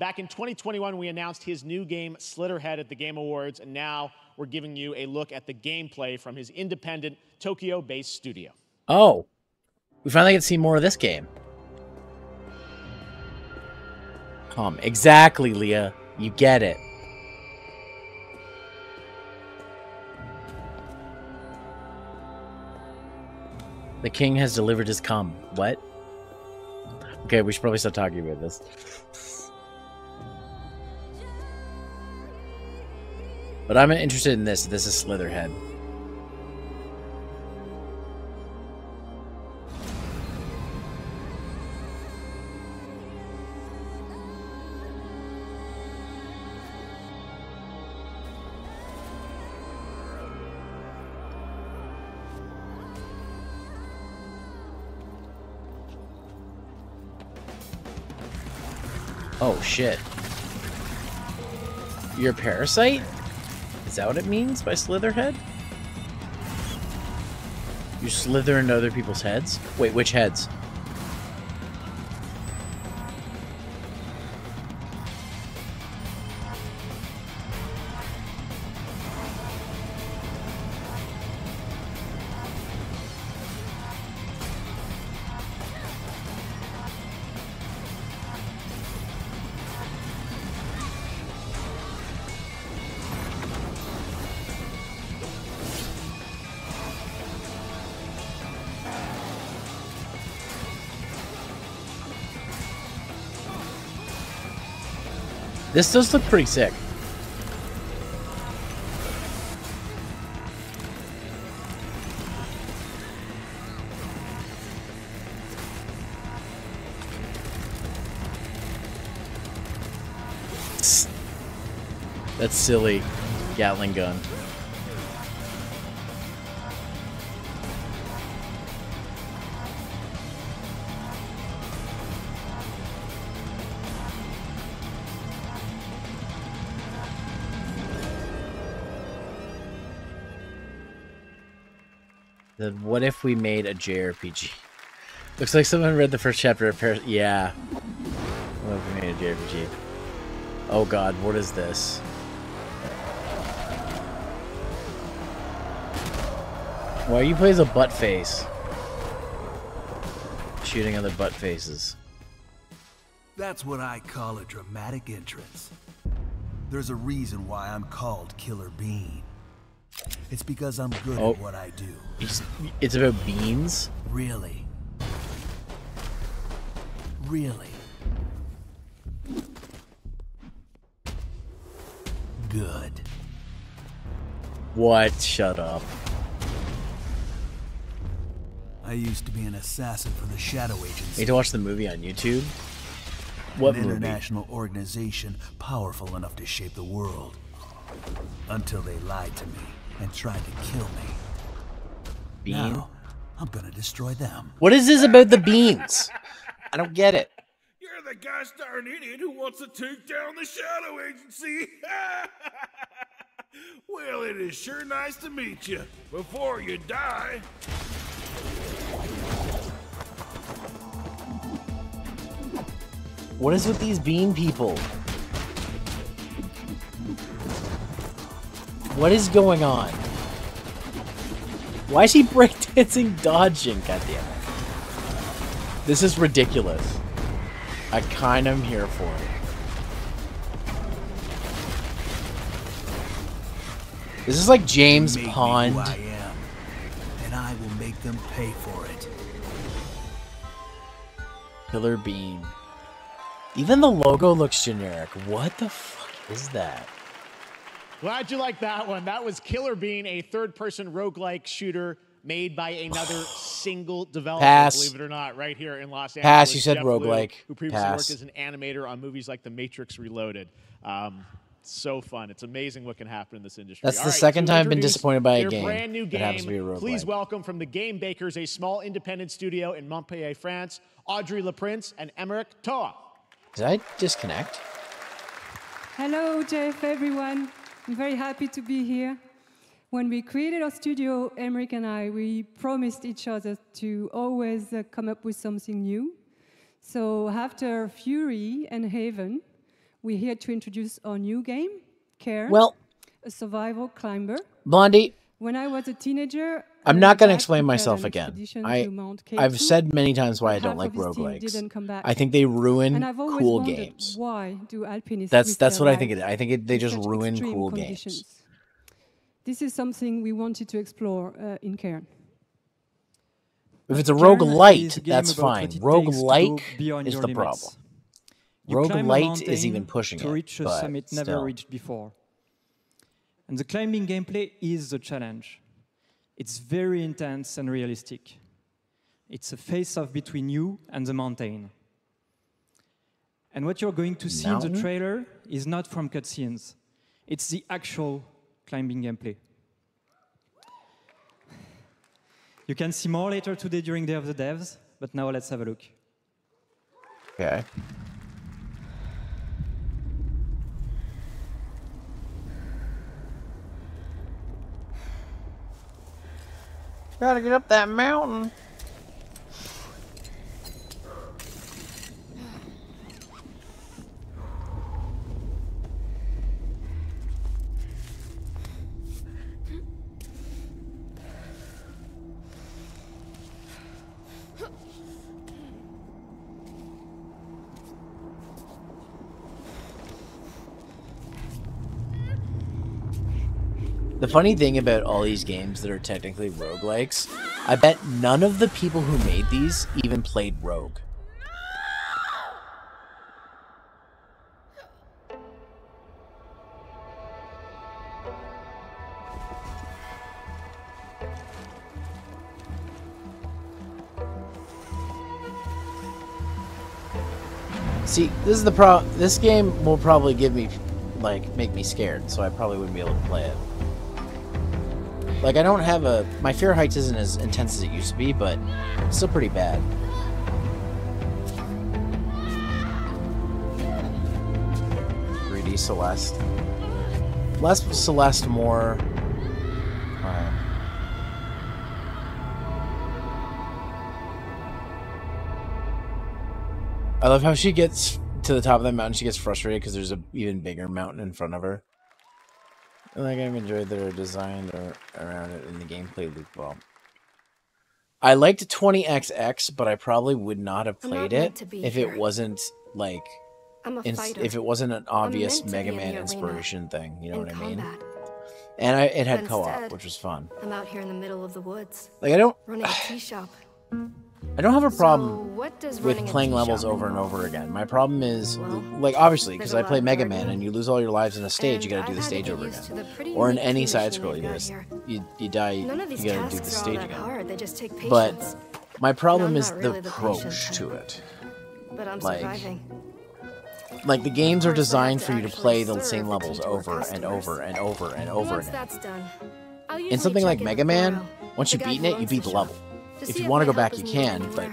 Back in 2021, we announced his new game, Slitterhead, at the Game Awards, and now we're giving you a look at the gameplay from his independent Tokyo-based studio. Oh, we finally get to see more of this game. Come, exactly, Leah. You get it. The king has delivered his cum. What? Okay, we should probably stop talking about this. But I'm interested in this. This is Slitherhead. Oh, shit. You're a parasite? Is that what it means by Slitherhead? You slither into other people's heads? Wait, which heads? This does look pretty sick. That's silly. Gatling gun. Then what if we made a JRPG? Looks like someone read the first chapter of Paris. Yeah. What if we made a JRPG? Oh god, what is this? Why are you playing as a butt face? Shooting other butt faces. That's what I call a dramatic entrance. There's a reason why I'm called Killer Bean. It's because I'm good at what I do. It's about beans? Really? Really? Good. What? Shut up. I used to be an assassin for the Shadow Agency. Need to watch the movie on YouTube? What movie? An international organization powerful enough to shape the world. Until they lied to me and tried to kill me. Bean? Now, I'm gonna destroy them. What is this about the beans? I don't get it. You're the gosh darn idiot who wants to take down the Shadow Agency. Well, it is sure nice to meet you. Before you die... What is with these bean people? What is going on? Why is he breakdancing dodging? Goddamn it. This is ridiculous. I kind of am here for it. This is like James Pond. I am, and I will make them pay for it. Killer Bean. Even the logo looks generic. What the fuck is that? Glad you liked that one. That was Killer Bean, a third-person roguelike shooter made by another single developer, believe it or not, right here in Los Angeles. You said roguelike. Who previously worked as an animator on movies like The Matrix Reloaded. So fun. It's amazing what can happen in this industry. That's the second time I've been disappointed by a game that happens to be a roguelike. Please welcome from the Game Bakers, a small independent studio in Montpellier, France, Audrey LePrince and Emeric Toa. Did I disconnect? Hello, Jeff, everyone. I'm very happy to be here. When we created our studio, Emeric and I, we promised each other to always come up with something new. So after Fury and Haven, we're here to introduce our new game, Care, a survival climber. Blondie. When I was a teenager... I'm not going to explain myself again. I've said many times why I don't like roguelikes. I think they ruin cool games. Why do alpinists that's what I think it is. I think they just ruin cool games. This is something we wanted to explore in Cairn. If it's a roguelite, that's fine. Roguelike is the problem. Roguelite is even pushing it, to reach a summit never reached before. And the climbing gameplay is the challenge. It's very intense and realistic. It's a face-off between you and the mountain. And what you're going to see in the trailer is not from cutscenes. It's the actual climbing gameplay. You can see more later today during Day of the Devs, but now let's have a look. Okay. Gotta get up that mountain. The funny thing about all these games that are technically roguelikes, I bet none of the people who made these even played Rogue. See, this is the problem. This game will probably give me, like, make me scared, so I probably wouldn't be able to play it. Like, I don't have a... My fear of heights isn't as intense as it used to be, but it's still pretty bad. Celeste. Less Celeste, more. I love how she gets to the top of that mountain. She gets frustrated because there's an even bigger mountain in front of her. And like, I've enjoyed their design around it in the gameplay loop. Well, I liked 20XX, but I probably would not have played it if it wasn't like. If it wasn't an obvious Mega Man inspiration thing, you know what I mean? And it had co-op, which was fun. I'm out here in the middle of the woods. Like, I don't running a tea shop. I don't have a problem with playing levels over and over again. My problem is, like, obviously, because I play Mega Man and you lose all your lives in a stage, you gotta do the stage over again. Or in any side scroll, you die, you gotta do the stage again. But my problem is the approach to it. But I'm surviving. Like, the games are designed for you to play the same levels over and over and over and over again. In something like Mega Man, once you've beaten it, you beat the level. If you want to go back, you can, but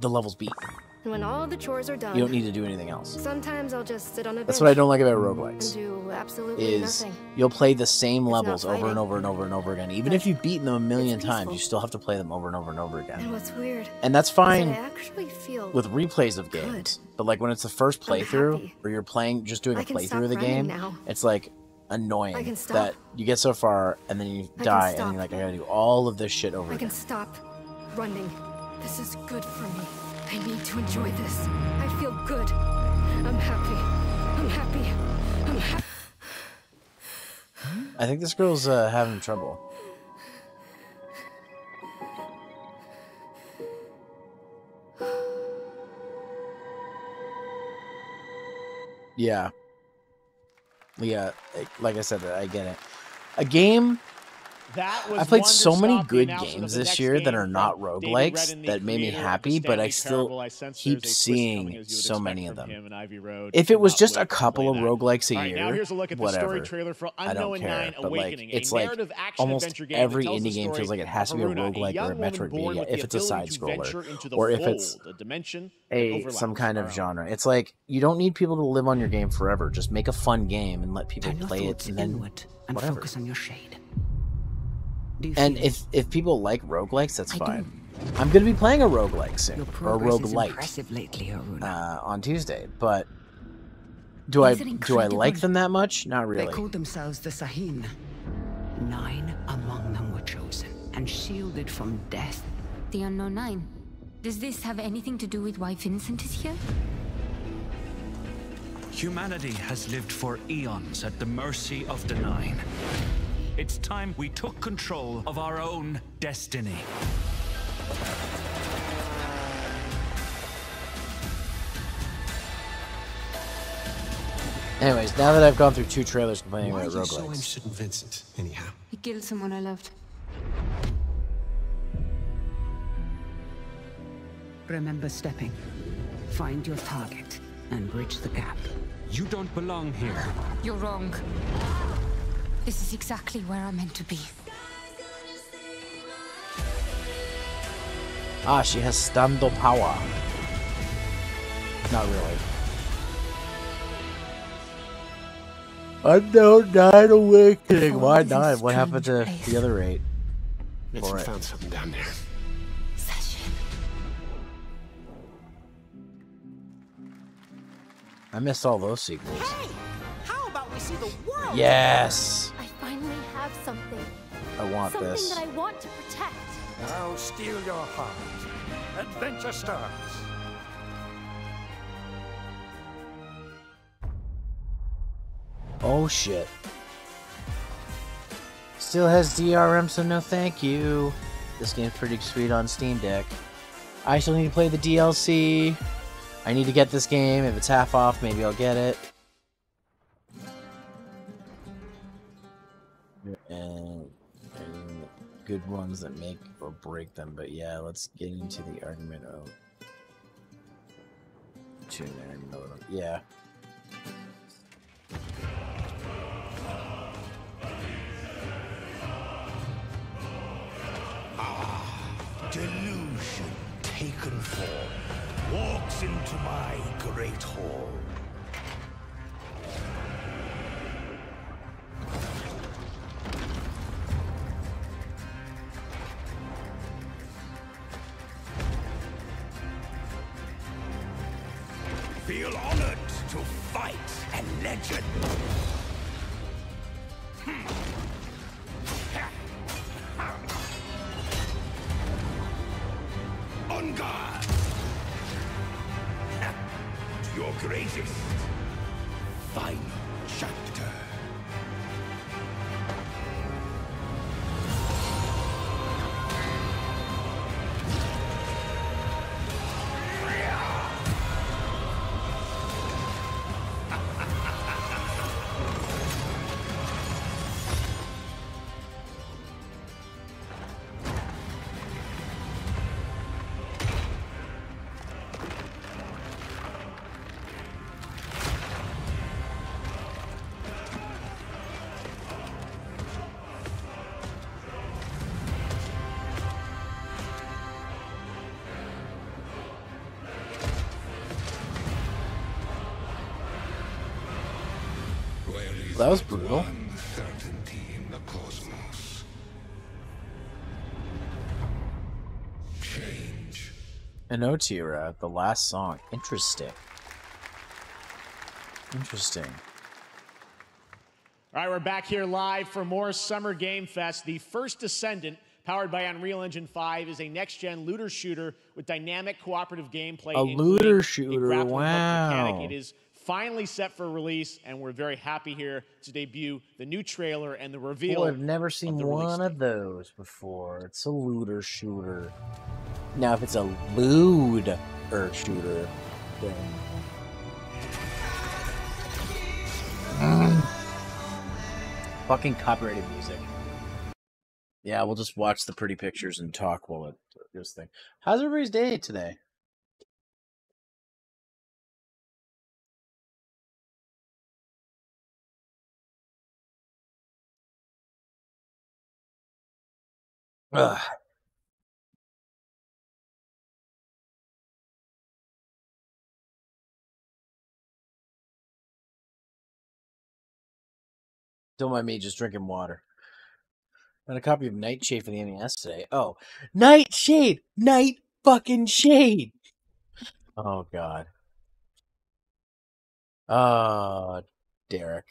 the level's beaten. You don't need to do anything else. That's what I don't like about roguelikes, is you'll play the same levels over and over and over and over again. Even if you've beaten them a million times, you still have to play them over and over and over again. And that's fine with replays of games, but like when it's the first playthrough, or you're playing, just doing a playthrough of the game, it's like annoying that you get so far and then you die and you're like, I gotta do all of this shit over again. I can stop running. This is good for me. I need to enjoy this. I feel good. I'm happy. I'm happy. I'm happy. I think this girl's having trouble. Yeah. Yeah, like I said, I get it. A game... I played so many good games this year that are not roguelikes that made me happy, but I still keep seeing so many of them. If it was just a couple of roguelikes a year, whatever, I don't care. But like, it's like almost every indie game feels like it has to be a roguelike or a Metroidvania if it's a side scroller or if it's a some kind of genre. It's like you don't need people to live on your game forever. Just make a fun game and let people play it, and then whatever. Focus on your shade. And if people like roguelikes, that's fine. I'm going to be playing a roguelike soon, or a roguelite, lately, on Tuesday. But do I like them that much? Not really. They called themselves the Sahin. 9 among them were chosen and shielded from death. The unknown 9. Does this have anything to do with why Vincent is here? Humanity has lived for eons at the mercy of the 9. It's time we took control of our own destiny. Anyways, now that I've gone through 2 trailers complaining about roguelikes. Why are you so interested in Vincent, anyhow? He killed someone I loved. Remember stepping. Find your target and bridge the gap. You don't belong here. You're wrong. This is exactly where I'm meant to be. Ah, she has stand-up power. Not really. Unknown 9 awakening. Why 9? What happened to the other 8? I found something down there. Session. I missed all those sequels. Hey! How about we see the world? Yes! Have something. I want something this. Something that I want to protect. Now steal your heart. Adventure starts. Oh shit. Still has DRM, so no thank you. This game's pretty sweet on Steam Deck. I still need to play the DLC. I need to get this game. If it's half off, maybe I'll get it. And good ones that make or break them, but yeah, let's get into the argument of tune in and know them. Yeah. Ah, delusion taken form walks into my great hall. Feel honored to fight a legend. On guard. To your greatest final chapter. That was brutal. One certainty in the cosmos. Change. An O-Tira, the last song. Interesting. Interesting. All right, we're back here live for more Summer Game Fest. The First Descendant, powered by Unreal Engine 5, is a next-gen looter shooter with dynamic cooperative gameplay. A looter shooter, a wow. It is finally set for release, and we're very happy here to debut the new trailer and the reveal. Oh, I've never seen one of those before. It's a looter shooter. Now, if it's a looter shooter, then... Fucking copyrighted music. Yeah, we'll just watch the pretty pictures and talk while it this thing. How's everybody's day today? Ugh. Don't mind me just drinking water. Got a copy of Nightshade for the NES today. Oh, Nightshade! Night fucking shade! Oh, God. Oh, Derek.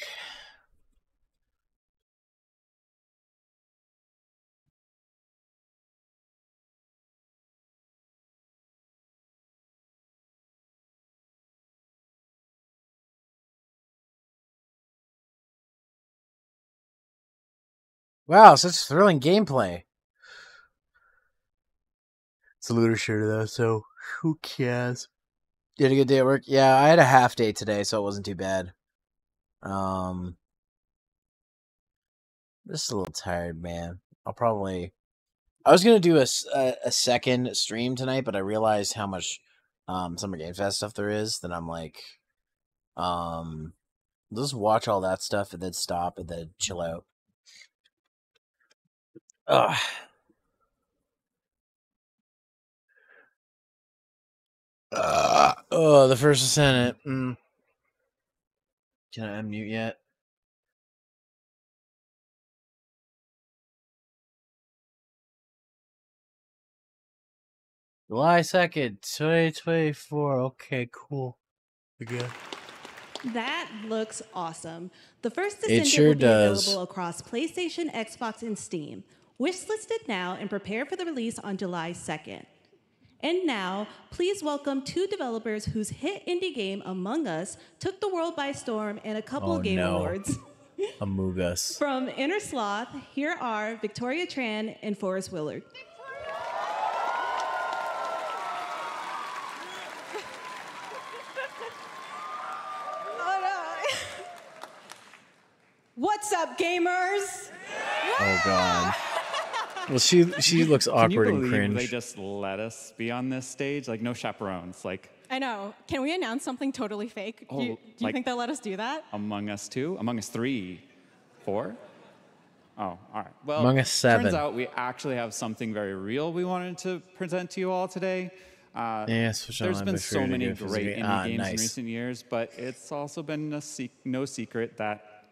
Wow, such thrilling gameplay. It's a looter shooter, though, so who cares? You had a good day at work? Yeah, I had a half day today, so it wasn't too bad. Just a little tired, man. I'll probably... I was going to do a second stream tonight, but I realized how much Summer Game Fest stuff there is, that I'm like... just watch all that stuff and then stop and then chill out. Ugh. Oh, the First Senate. Can I unmute yet? July 2nd, 2024. Okay, cool. We're good. That looks awesome. The First Descendant will be available across PlayStation, Xbox, and Steam. Wishlist it now and prepare for the release on July 2nd. And now, please welcome two developers whose hit indie game Among Us took the world by storm and a couple of game awards. Among Us. From Inner Sloth, here are Victoria Tran and Forrest Willard. What's up, gamers? Oh, God. Well, she looks awkward and cringe. They just let us be on this stage, like no chaperones. Like I know. Can we announce something totally fake? Oh, do you think they'll let us do that? Among Us 2? Among Us 3? 4? Oh, all right. Well, Among Us 7. Turns out we actually have something very real we wanted to present to you all today. There's been so many great indie games in recent years, but it's also been no secret that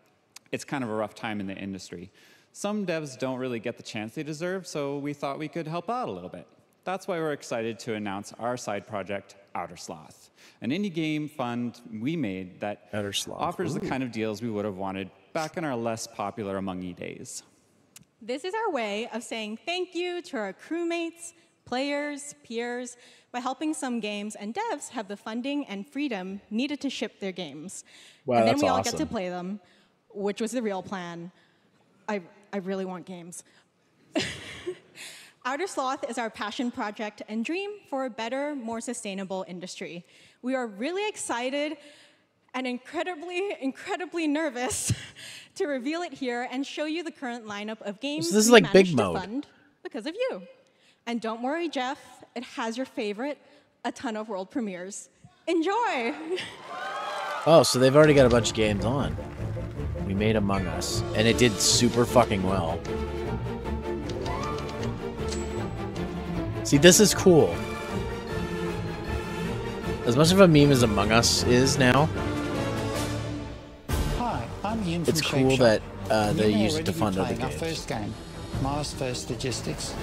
it's kind of a rough time in the industry. Some devs don't really get the chance they deserve, so we thought we could help out a little bit. That's why we're excited to announce our side project, Outer Sloth, an indie game fund we made that offers the kind of deals we would have wanted back in our less popular Among E days. This is our way of saying thank you to our crewmates, players, peers, by helping some games and devs have the funding and freedom needed to ship their games. Wow, and then we all get to play them, which was the real plan. I really want games. Outer Sloth is our passion project and dream for a better, more sustainable industry. We are really excited and incredibly nervous to reveal it here and show you the current lineup of games so this is like big mode. Fund because of you. And don't worry, Jeff, it has your favorite, a ton of world premieres. Enjoy! Oh, so they've already got a bunch of games on. We made Among Us, and it did super fucking well. See, this is cool. As much of a meme as Among Us is now, hi, I'm Ian from it's cool that they use it to fund other games. Our first game, Mars First Logistics.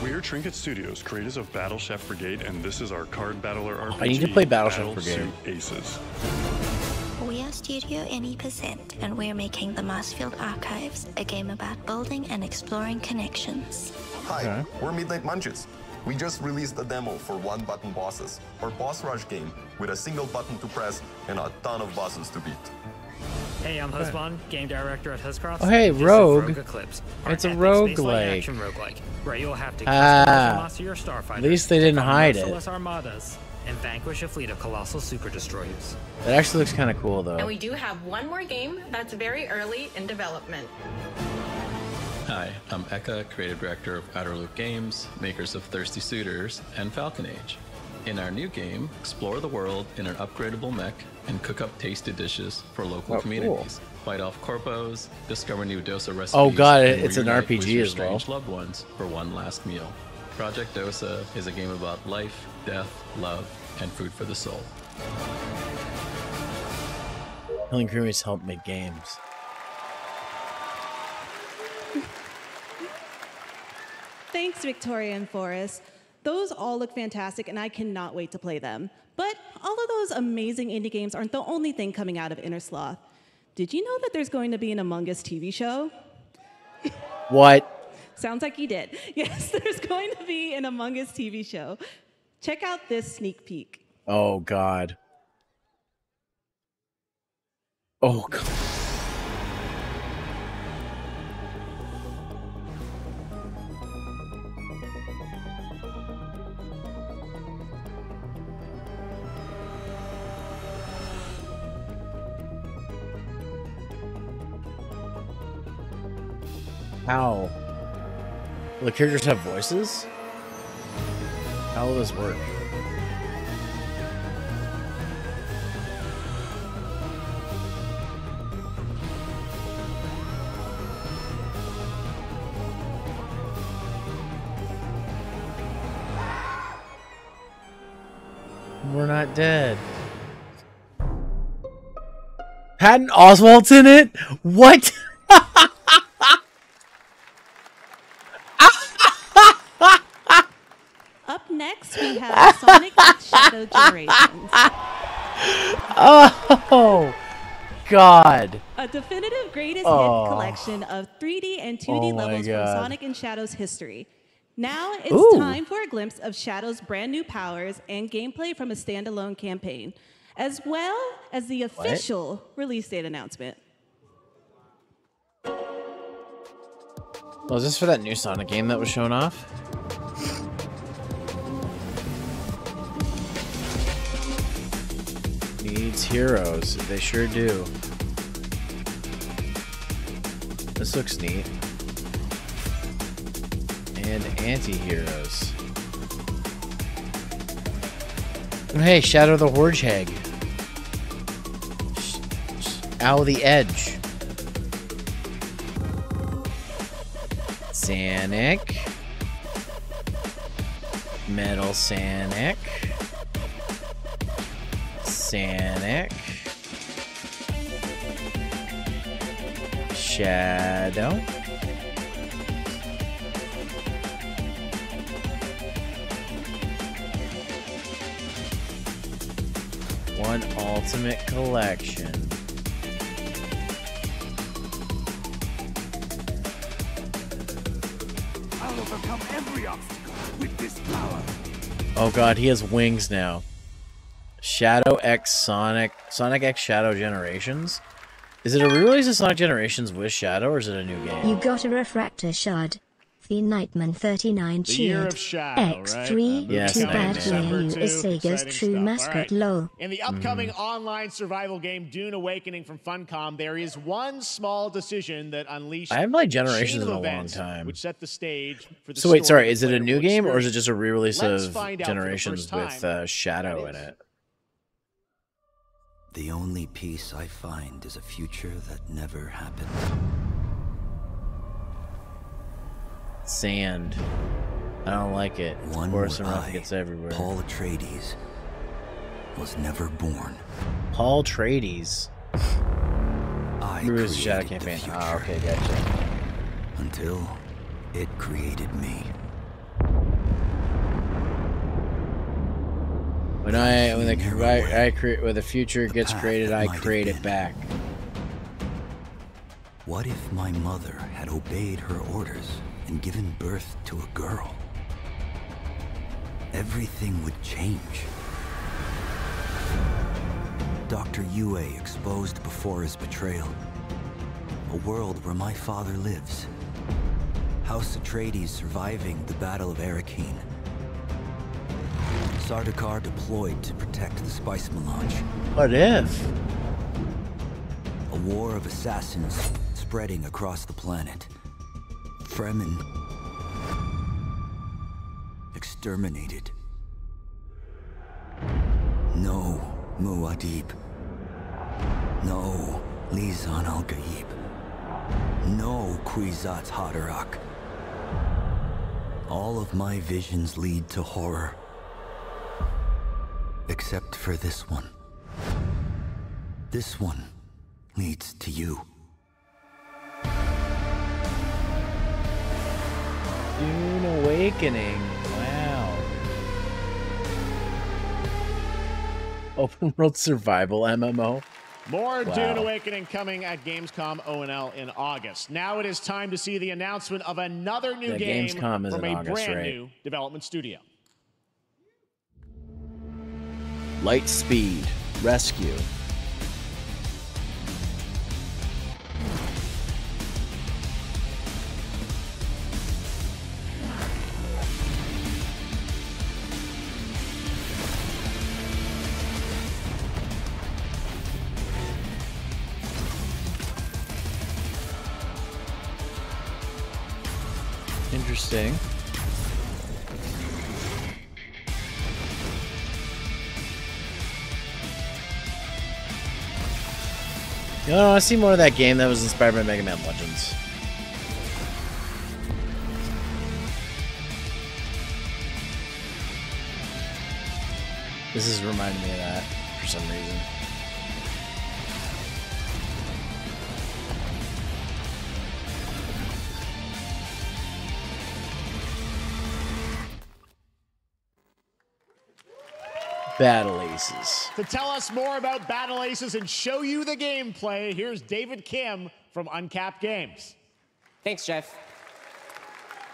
We're Trinket Studios, creators of Battle Chef Brigade, and this is our card battler RPG. I need to play Battle Chef Brigade. Aces. We are Studio NE%, and we're making the Marsfield Archives, a game about building and exploring connections. Hi, we're Midnight Munches. We just released a demo for one-button bosses, or boss rush game, with a single button to press and a ton of bosses to beat. Hey, I'm Husband, game director at Huscroft. Oh, hey, Rogue. Eclipse, it's a roguelike. Where you'll have to at least they didn't hide it. Armadas and vanquish a fleet of colossal super destroyers. That actually looks kind of cool, though. And we do have one more game that's very early in development. Hi, I'm Eka, creative director of Outer Loop Games, makers of Thirsty Suitors and Falcon Age. In our new game, explore the world in an upgradable mech and cook up tasty dishes for local communities. Cool. Fight off corpos, discover new DOSA recipes. Oh god, it's an RPG as well. Loved ones for one last meal. Project DOSA is a game about life, death, love, and food for the soul. Helen Crewmates helped make games. Thanks, Victoria and Forrest. Those all look fantastic, and I cannot wait to play them. But all of those amazing indie games aren't the only thing coming out of Outer Sloth. Did you know that there's going to be an Among Us TV show? What? Sounds like you did. Yes, there's going to be an Among Us TV show. Check out this sneak peek. Oh, God. Oh, God. How? Will the characters have voices? How will this work? We're not dead. Patton Oswalt's in it? What? We have Sonic with Shadow Generations. Oh, God. A definitive greatest hit collection of 3D and 2D levels from Sonic and Shadow's history. Now it's time for a glimpse of Shadow's brand new powers and gameplay from a standalone campaign, as well as the official release date announcement. Oh, is this for that new Sonic game that was shown off? Needs heroes. They sure do. This looks neat. And anti-heroes. Hey, Shadow the Hedgehog. Ow, the edge. Sanic. Metal Sanic. Sanic. Shadow. One Ultimate Collection. I'll overcome every obstacle with this power. Oh god, he has wings now. Shadow X Sonic... Sonic X Shadow Generations? Is it a re-release of Sonic Generations with Shadow, or is it a new game? You got a refractor shard. The Nightman 39 cheered. X3, right? Yes, too bad Ryu is Sega's true stuff. Mascot, right. Lol. In the upcoming online survival game Dune Awakening from Funcom, there is one small decision that unleashed... I haven't played Generations in a long time. Which set the stage for the wait, sorry, is it a new game, or is it just a re-release of Generations with Shadow in it? The only peace I find is a future that never happened. Sand. I don't like it. One worse and rough gets everywhere. Paul Atreides was never born. Paul Atreides. I created Shadow Campaign. Ah, okay, gotcha. Until it created me. When the future gets created, I create it back. What if my mother had obeyed her orders and given birth to a girl? Everything would change. Dr. Yue exposed before his betrayal. A world where my father lives. House Atreides surviving the Battle of Arakeen. Sardaukar deployed to protect the Spice Melange. What if? A war of assassins spreading across the planet. Fremen exterminated. No Muad'Dib. No Lisan al-Ghaib. No Kwisatz Haderach. All of my visions lead to horror. Except for this one. This one leads to you. Dune Awakening. Wow. Open world survival MMO. More wow. Dune Awakening coming at Gamescom O&L in August. Now it is time to see the announcement of another new game from a brand new development studio. Lightspeed Rescue. Interesting. You know, I want to see more of that game that was inspired by Mega Man Legends. This is reminding me of that for some reason. Battle Aces. To tell us more about Battle Aces and show you the gameplay, here's David Kim from Uncapped Games. Thanks, Jeff.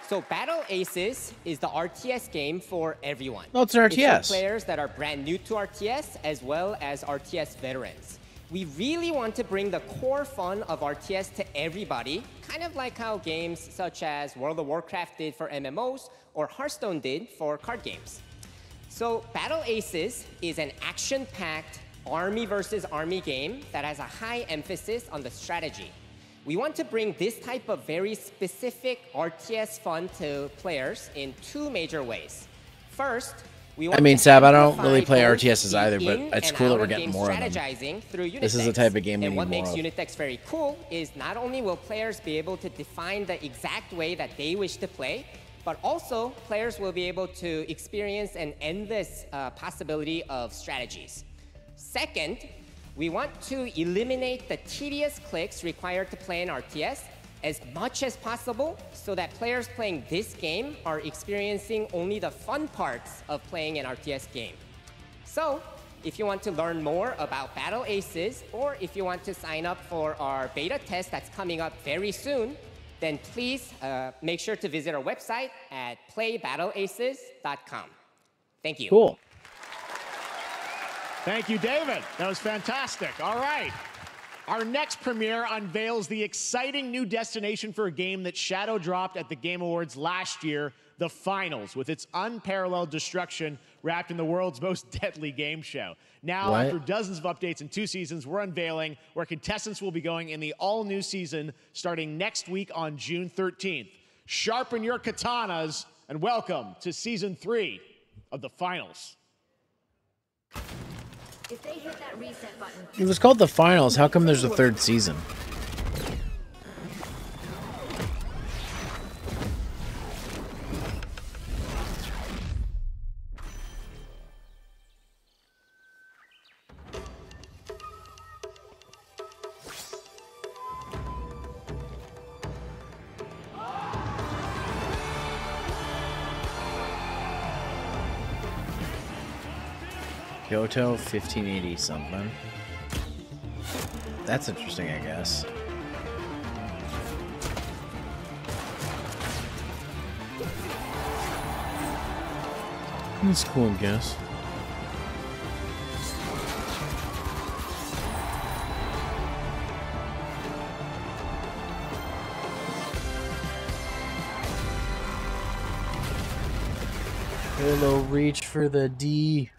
So Battle Aces is the RTS game for everyone. Oh, it's an RTS. It's for players that are brand new to RTS as well as RTS veterans. We really want to bring the core fun of RTS to everybody, kind of like how games such as World of Warcraft did for MMOs or Hearthstone did for card games. So Battle Aces is an action-packed army versus army game that has a high emphasis on the strategy. We want to bring this type of very specific RTS fun to players in two major ways. First, I mean, Sab, I don't really play RTSs either, but it's cool that we're getting more of them. This is the type of game we need more of. And what makes Unitex very cool is not only will players be able to define the exact way that they wish to play, but also players will be able to experience an endless possibility of strategies. Second, we want to eliminate the tedious clicks required to play an RTS as much as possible so that players playing this game are experiencing only the fun parts of playing an RTS game. So, if you want to learn more about Battle Aces, or if you want to sign up for our beta test that's coming up very soon, then please make sure to visit our website at playbattleaces.com. Thank you. Cool. Thank you, David. That was fantastic. All right. Our next premiere unveils the exciting new destination for a game that Shadow dropped at the Game Awards last year, The Finals, with its unparalleled destruction wrapped in the world's most deadly game show. Now, after dozens of updates and 2 seasons, we're unveiling where contestants will be going in the all-new season starting next week on June 13th. Sharpen your katanas, and welcome to Season 3 of The Finals. If they hit that reset button. It was called The Finals. How come there's a 3rd season? Kyoto 1580 something. That's interesting, I guess. That's cool, I guess. Halo reach for the D.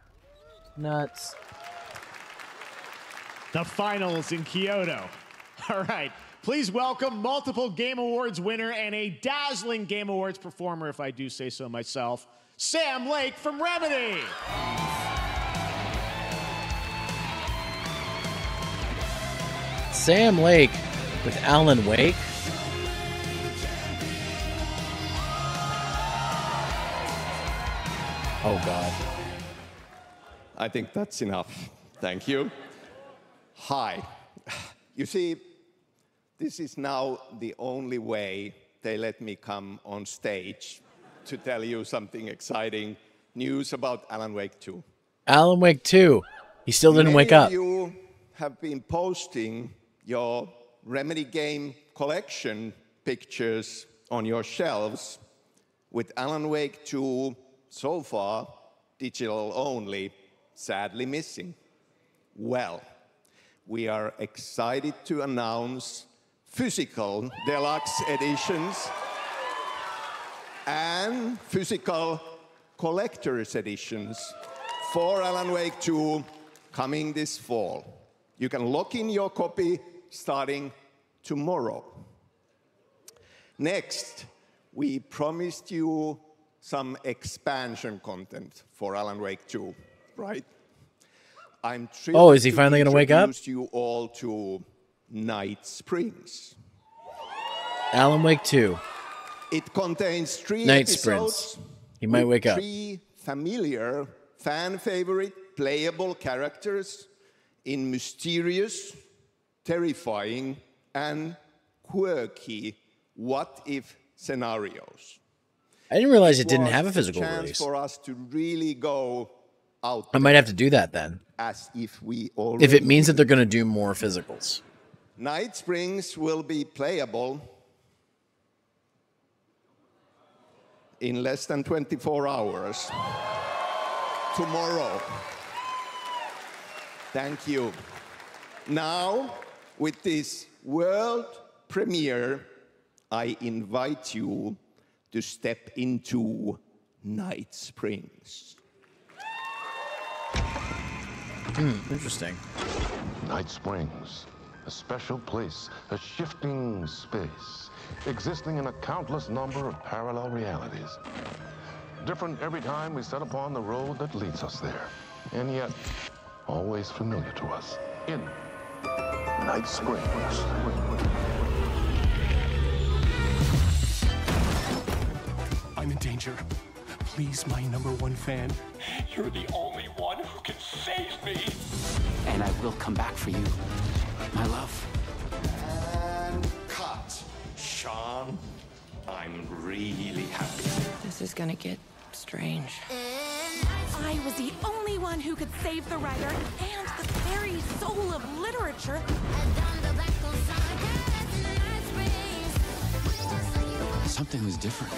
Nuts. The Finals in Kyoto. All right. Please welcome multiple Game Awards winner and a dazzling Game Awards performer, if I do say so myself, Sam Lake from Remedy. Sam Lake with Alan Wake. Oh, God. I think that's enough. Thank you. Hi. You see, this is now the only way they let me come on stage to tell you something exciting news about Alan Wake 2. Alan Wake 2. He still didn't wake up. You have been posting your Remedy game collection pictures on your shelves with Alan Wake 2 so far digital only. Sadly missing. Well, we are excited to announce physical deluxe editions and physical collector's editions for Alan Wake 2 coming this fall. You can lock in your copy starting tomorrow. Next, we promised you some expansion content for Alan Wake 2. Right. I'm thrilled. Oh, is he finally going to wake up? You all to Night Springs. Alan Wake 2. It contains 3 Night Sprints. He might wake up. 3 familiar, fan favorite, playable characters in mysterious, terrifying, and quirky what if scenarios. I didn't realize it didn't have a physical release. For us to really go out I might have to do that then. As if we already. If it means that they're going to do more physicals. Night Springs will be playable in less than 24 hours. Tomorrow. Thank you. Now, with this world premiere, I invite you to step into Night Springs. Interesting. Night Springs, a special place, a shifting space, existing in a countless number of parallel realities. different every time we set upon the road that leads us there, and yet always familiar to us in Night Spring. I'm in danger. Please, my number one fan. You're the only one who can save me. And I will come back for you, my love. And cut, Sean. I'm really happy. This is gonna get strange. I was the only one who could save the writer and the very soul of literature. Something was different.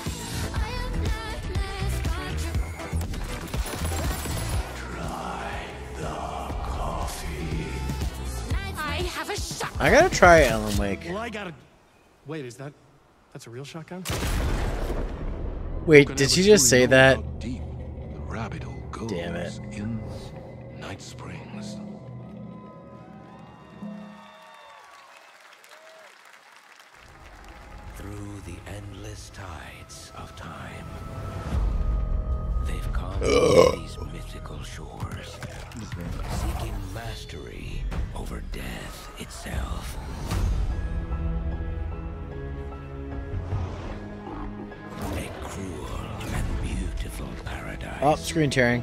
Try the coffee. I have a shot. I gotta try Alan Wake. Well, I gotta. Wait, is that? That's a real shotgun? Wait, did she just say that? Damn it. Night Springs. Through the endless tides of time, they've come to these mythical shores, seeking mastery over death itself. A cruel and beautiful paradise. Oh, screen tearing.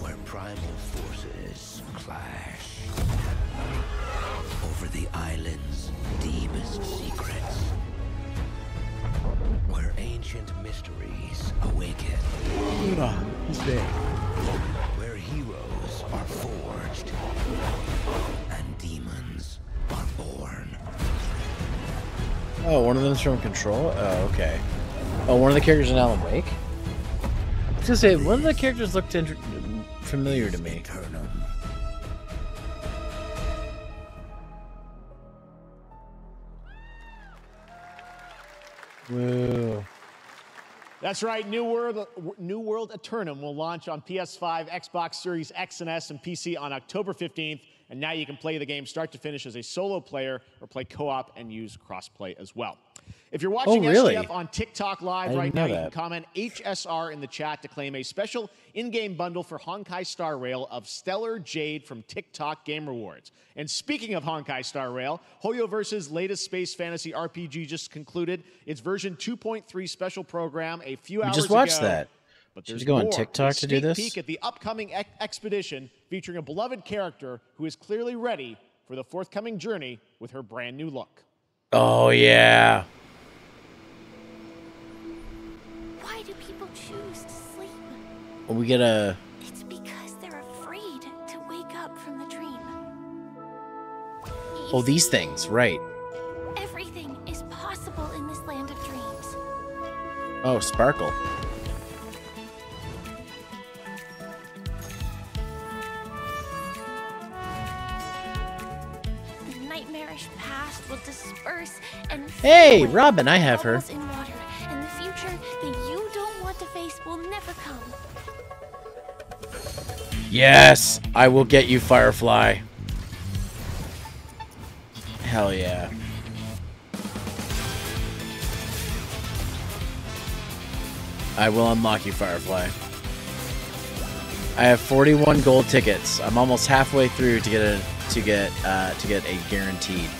Where primal forces clash over the island's deepest secrets. Where ancient mysteries awaken. He's big. Where heroes are forged and demons are born. Oh, one of them's from Control? Oh, okay. Oh, one of the characters in Alan Wake? I was gonna say, one of the characters looked familiar to me. Woo. That's right, New World Eternum will launch on PS5, Xbox Series X and S, and PC on October 15th. And now you can play the game start to finish as a solo player or play co-op and use cross-play as well. If you're watching SGF on TikTok Live right now, you can comment HSR in the chat to claim a special in-game bundle for Honkai Star Rail of Stellar Jade from TikTok Game Rewards. And speaking of Honkai Star Rail, HoYoverse's latest space fantasy RPG just concluded its version 2.3 special program a few hours ago. We just watched that. But there's more. Should you go on TikTok to do this? Peek at the upcoming expedition featuring a beloved character who is clearly ready for the forthcoming journey with her brand new look. Oh, yeah. Why do people choose to sleep? Well, we get a... It's because they're afraid to wake up from the dream. Oh, these things, right. Everything is possible in this land of dreams. Oh, Sparkle. Will disperse and hey, Robin, I have her. In water, and the future that you don't want to face will never come. Yes, I will get you, Firefly. Hell yeah. I will unlock you, Firefly. I have 41 gold tickets. I'm almost halfway through to get a guaranteed.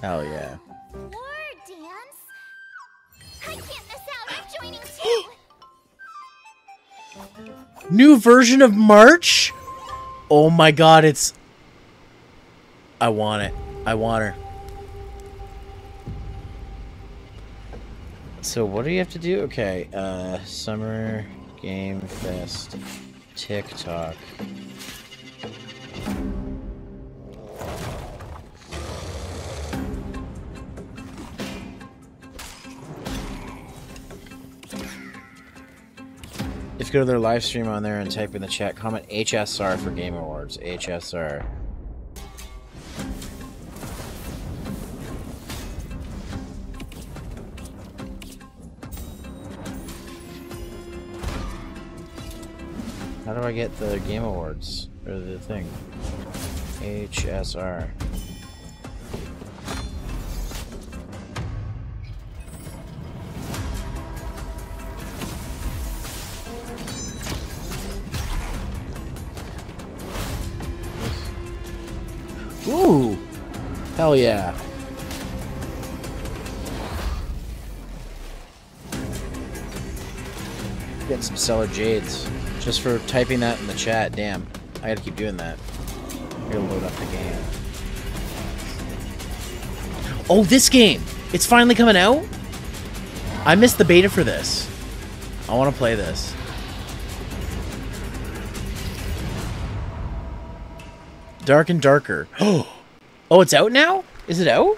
Hell yeah. War dance? I can't miss out. I'm joining too. New version of March? Oh my god, it's... I want it. I want her. So what do you have to do? Okay, Summer Game Fest TikTok. Go to their live stream on there and type in the chat, comment HSR for Game Awards. HSR. How do I get the Game Awards? Or the thing? HSR. Ooh! Hell yeah! Getting some Cellar Jades. Just for typing that in the chat, damn. I gotta keep doing that. I'm gonna load up the game. Oh, this game! It's finally coming out? I missed the beta for this. I wanna play this. Dark and Darker. Oh, it's out now? Is it out?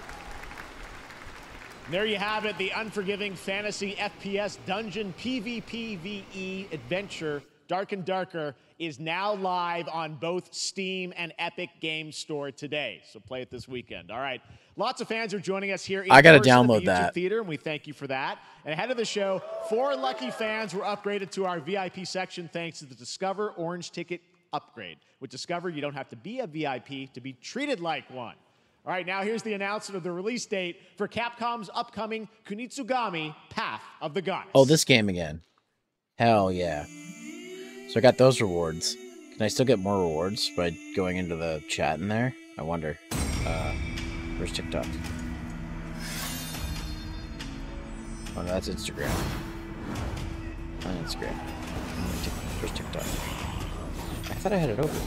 There you have it, the unforgiving fantasy FPS dungeon PvPVE adventure Dark and Darker is now live on both Steam and Epic Game Store today. So play it this weekend. All right. Lots of fans are joining us here in the YouTube theater, and we thank you for that. And ahead of the show, 4 lucky fans were upgraded to our VIP section thanks to the Discover Orange Ticket upgrade. With Discover, you don't have to be a VIP to be treated like one. All right, now here's the announcement of the release date for Capcom's upcoming Kunitsugami Path of the Goddess. Oh, this game again. Hell yeah. So I got those rewards. Can I still get more rewards by going into the chat in there? I wonder. Where's TikTok? Oh, no, that's Instagram. Not Instagram. Where's TikTok? I thought I had it open.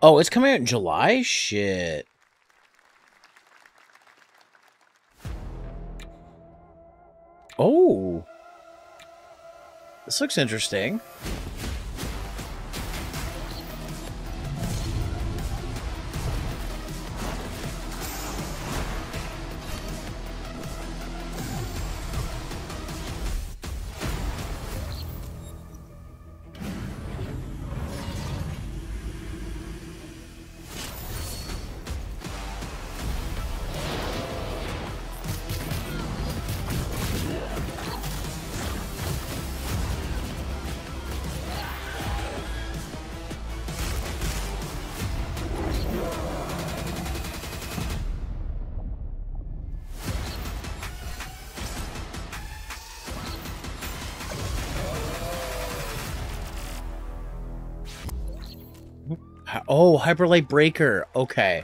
Oh, it's coming out in July? Shit. Oh. This looks interesting. Oh, Hyper Light Breaker. Okay.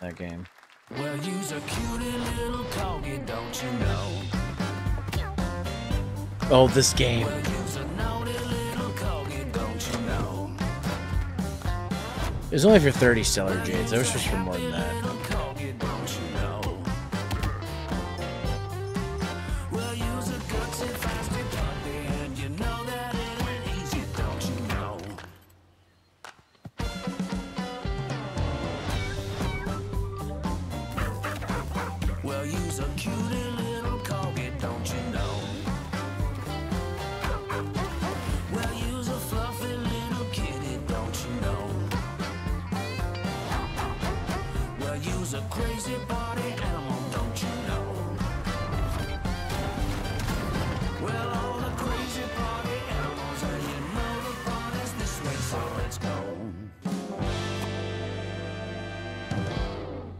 That game. Well, you's a cutie little doggy, don't you know? Oh, this game. Well, you's a naughty little doggy, don't you know? It was only for 30 Stellar Jades. I was just for more than that.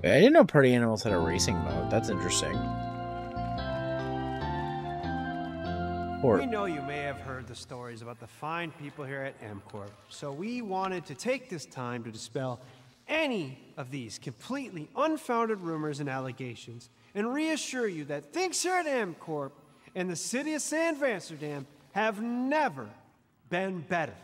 I didn't know Party Animals had a racing mode. That's interesting. We know you may have heard the stories about the fine people here at AmCorp, so we wanted to take this time to dispel any of these completely unfounded rumors and allegations and reassure you that things here at AmCorp and the city of San Vansterdam have never been better.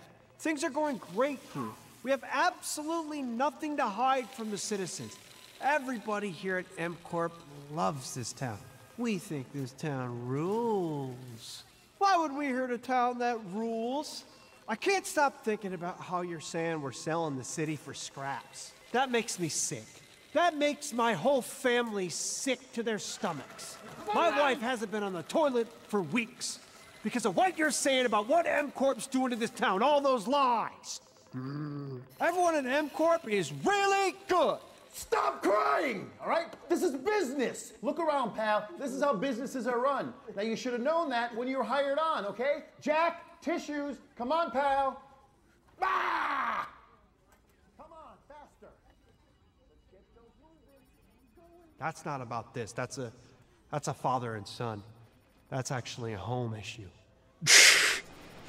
Things are going great here. We have absolutely nothing to hide from the citizens. Everybody here at MCorp loves this town. We think this town rules. Why would we hurt a town that rules? I can't stop thinking about how you're saying we're selling the city for scraps. That makes me sick. That makes my whole family sick to their stomachs. My wife hasn't been on the toilet for weeks because of what you're saying about what MCorp's doing to this town, all those lies. Everyone at MCorp is really good. Stop crying, all right? This is business. Look around, pal. This is how businesses are run. Now, you should have known that when you were hired on, okay? Jack, tissues, come on, pal. Ah! Come on, faster. That's not about this. That's a father and son. That's actually a home issue.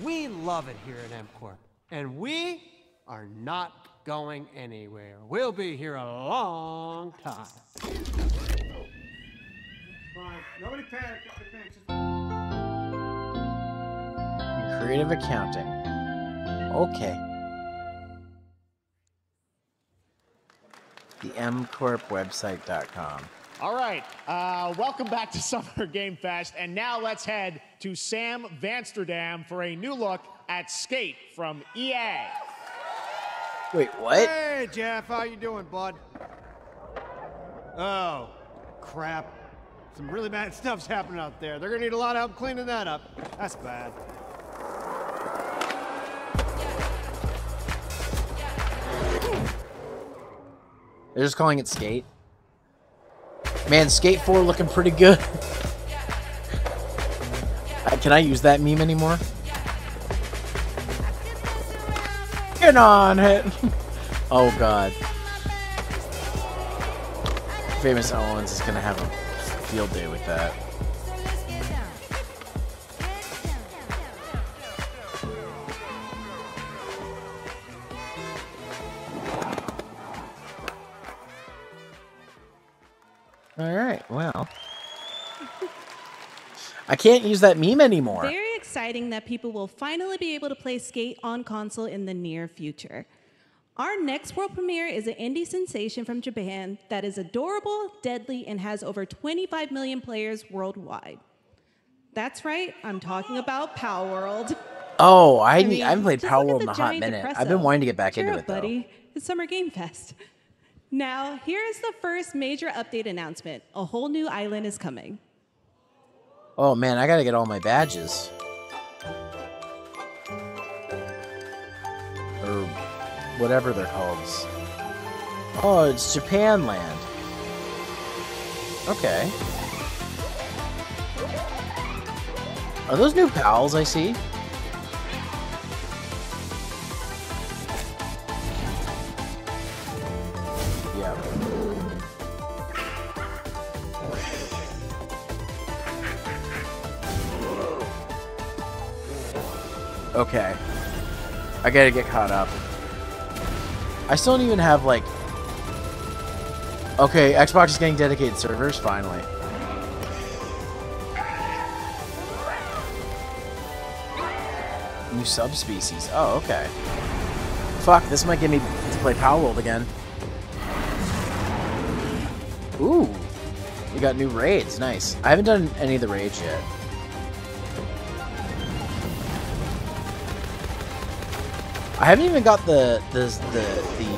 We love it here at MCorp, and we are not going anywhere. We'll be here a long time. Fine. Nobody panic. Creative accounting. Okay. The mcorpwebsite.com. All right. Welcome back to Summer Game Fest, and now let's head to Sam Vansterdam for a new look at Skate from EA. Wait, what? Hey, Jeff, how you doing, bud? Oh, crap. Some really bad stuff's happening out there. They're gonna need a lot of help cleaning that up. That's bad. They're just calling it Skate. Man, Skate 4 looking pretty good. Can I use that meme anymore? On it. Oh god. Famous Owens is gonna have a field day with that. Alright, well. I can't use that meme anymore. Very exciting that people will finally be able to play Skate on console in the near future. Our next world premiere is an indie sensation from Japan that is adorable, deadly, and has over 25 million players worldwide. That's right, I'm talking about Palworld. Oh, I haven't played Palworld in a hot minute. I've been wanting to get back into it, buddy. It's Summer Game Fest. Now, here is the first major update announcement. A whole new island is coming. Oh man, I gotta get all my badges. Or whatever they're called. Oh, it's Japan Land. Okay. Are those new pals I see? Okay, I gotta get caught up. I still don't even have, like... Okay, Xbox is getting dedicated servers, finally. New subspecies. Oh, okay. Fuck, this might get me to play Palworld again. Ooh, we got new raids, nice. I haven't done any of the raids yet. I haven't even got the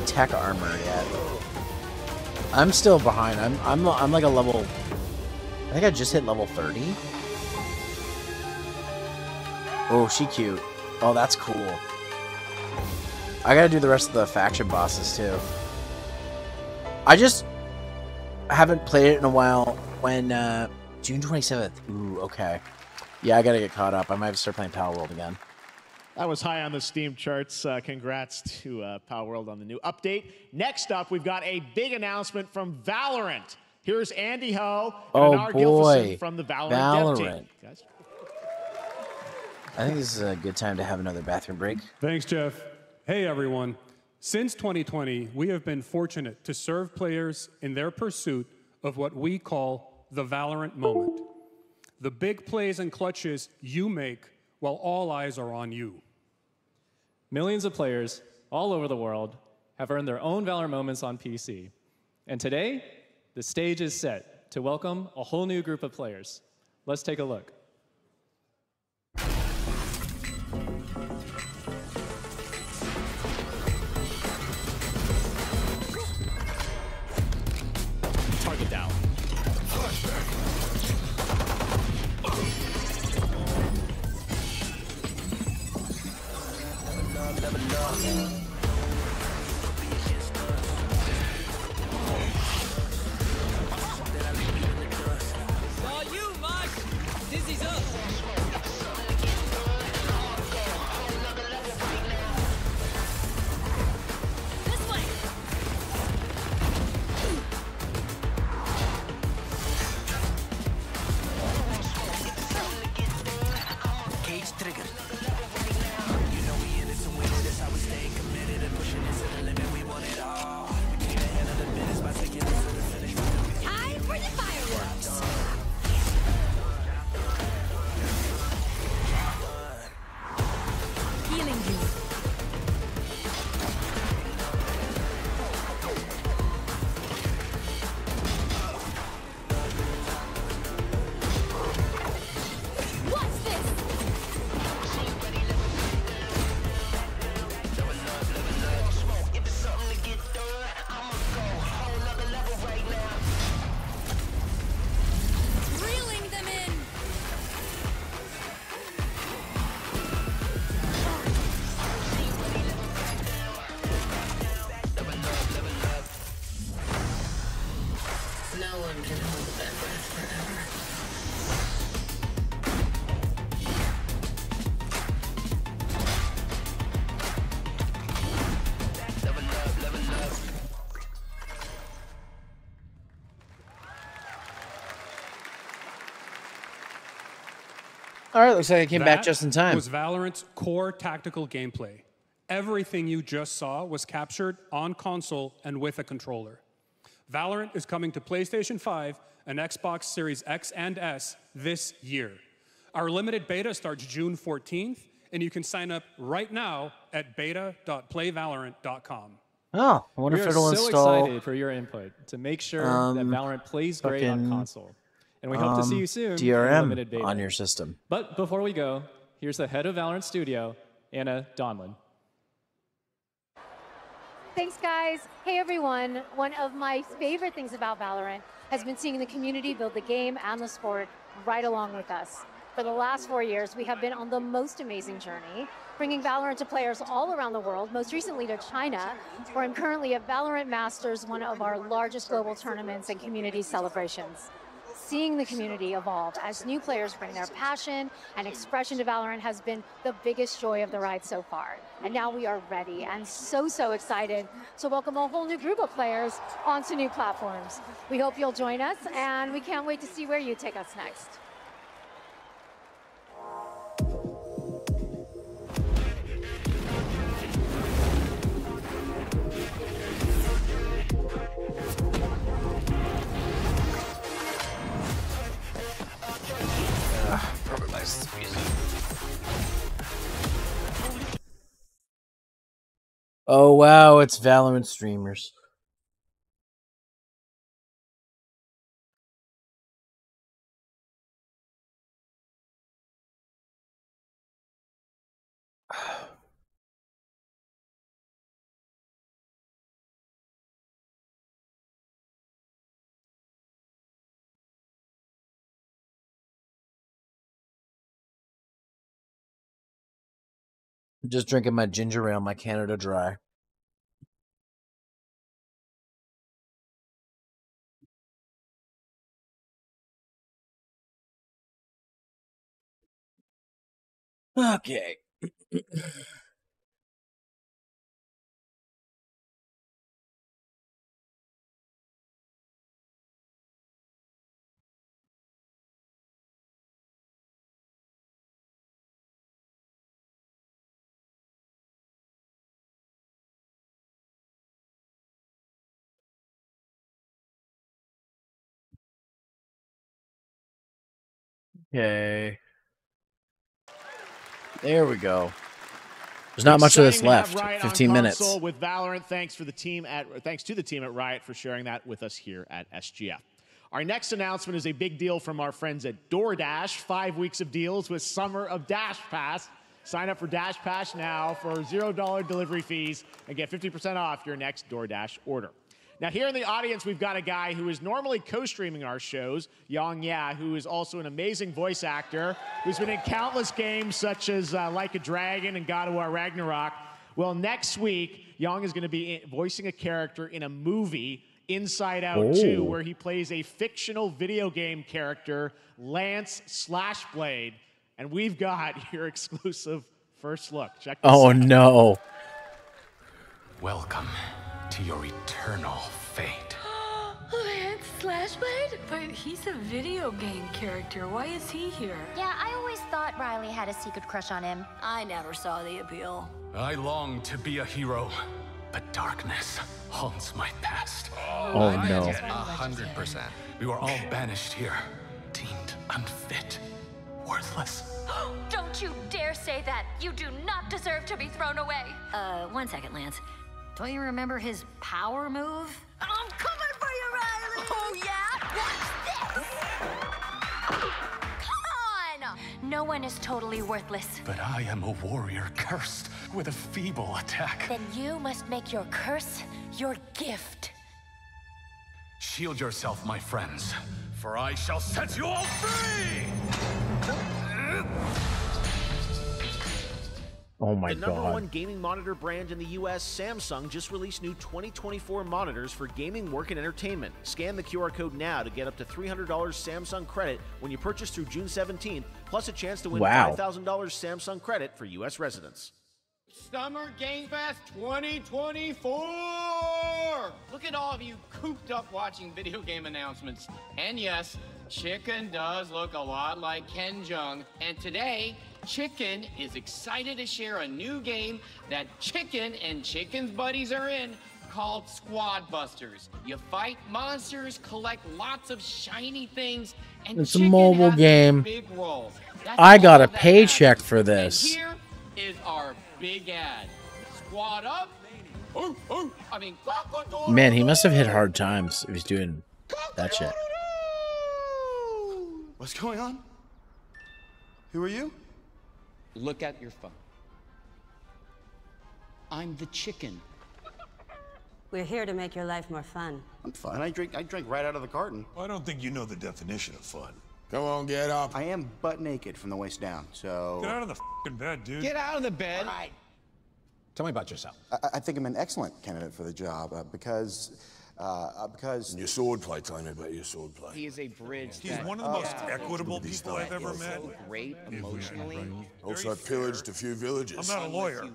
tech armor yet. I'm still behind. I'm like a level. I think I just hit level 30. Oh, she cute. Oh, that's cool. I gotta do the rest of the faction bosses too. I just haven't played it in a while. When June 27th. Ooh, okay. Yeah, I gotta get caught up. I might have to start playing Palworld again. That was high on the Steam charts. Congrats to Palworld on the new update. Next up, we've got a big announcement from Valorant. Here's Andy Ho and Anar Gilfison from the Valorant dev team. Guys. I think this is a good time to have another bathroom break. Thanks, Jeff. Hey, everyone. Since 2020, we have been fortunate to serve players in their pursuit of what we call the Valorant moment. The big plays and clutches you make while all eyes are on you. Millions of players all over the world have earned their own Valor moments on PC. And today, the stage is set to welcome a whole new group of players. Let's take a look. Target down. Flashback. All right, looks like I came back just in time. That was Valorant's core tactical gameplay. Everything you just saw was captured on console and with a controller. Valorant is coming to PlayStation 5 and Xbox Series X and S this year. Our limited beta starts June 14th, and you can sign up right now at beta.playvalorant.com. Oh, I wonder if it'll install. We are so excited for your input to make sure that Valorant plays great on console. And we hope to see you soon DRM on your system. But before we go, here's the head of Valorant Studio, Anna Donlin. Thanks, guys. Hey, everyone. One of my favorite things about Valorant has been seeing the community build the game and the sport right along with us. For the last 4 years, we have been on the most amazing journey, bringing Valorant to players all around the world, most recently to China, where I'm currently at Valorant Masters, one of our largest global tournaments and community celebrations. Seeing the community evolve as new players bring their passion and expression to Valorant has been the biggest joy of the ride so far. And now we are ready and so excited to welcome a whole new group of players onto new platforms. We hope you'll join us, and we can't wait to see where you take us next. Oh wow, it's Valorant streamers. Just drinking my ginger ale, my Canada Dry. Okay. Okay. There we go. There's not much of this left. 15 minutes. With Valorant, thanks to the team at Riot for sharing that with us here at SGF. Our next announcement is a big deal from our friends at DoorDash. 5 weeks of deals with Summer of Dash Pass. Sign up for Dash Pass now for $0 delivery fees and get 50% off your next DoorDash order. Now, here in the audience, we've got a guy who is normally co-streaming our shows, Yang Ya, who is also an amazing voice actor, who's been in countless games such as Like a Dragon and God of War Ragnarok. Well, next week, Yang is going to be voicing a character in a movie, Inside Out 2, where he plays a fictional video game character, Lance Slashblade. And we've got your exclusive first look. Check this out. No. Welcome to your eternal fate. Lance Slashblade? But he's a video game character. Why is he here? Yeah, I always thought Riley had a secret crush on him. I never saw the appeal. I long to be a hero, but darkness haunts my past. Oh no. 100%. We were all banished here, deemed unfit, worthless. Don't you dare say that. You do not deserve to be thrown away. 1 second, Lance. Don't you remember his power move? I'm coming for you, Riley! Oh, yeah? Watch this! Come on! No one is totally worthless. But I am a warrior cursed with a feeble attack. Then you must make your curse your gift. Shield yourself, my friends, for I shall set you all free! Oh my God. The #1 gaming monitor brand in the US, Samsung, just released new 2024 monitors for gaming, work, and entertainment. Scan the QR code now to get up to $300 Samsung credit when you purchase through June 17th, plus a chance to win $5,000 Samsung credit for US residents. Summer Game Fest 2024! Look at all of you cooped up watching video game announcements. And yes, Chicken does look a lot like Ken Jeong. And today, Chicken is excited to share a new game that Chicken and Chicken's buddies are in called Squad Busters. You fight monsters, collect lots of shiny things, and it's a mobile game. Big roles. I got a paycheck for this. And here is our big ad. Squad up. Man, he must have hit hard times if he's doing that shit. What's going on? Who are you? Look at your phone. I'm the chicken. We're here to make your life more fun. I'm fun. I drink right out of the carton. Well, I don't think you know the definition of fun. Come on, get up. I am butt naked from the waist down, so... Get out of the f***ing bed, dude. Get out of the bed. All right. Tell me about yourself. I think I'm an excellent candidate for the job because... Your swordplay, tell me about your swordplay. He is a bridge. He's one of the most equitable people I've ever met. So great emotionally. Also, I pillaged a few villages. I'm not a lawyer,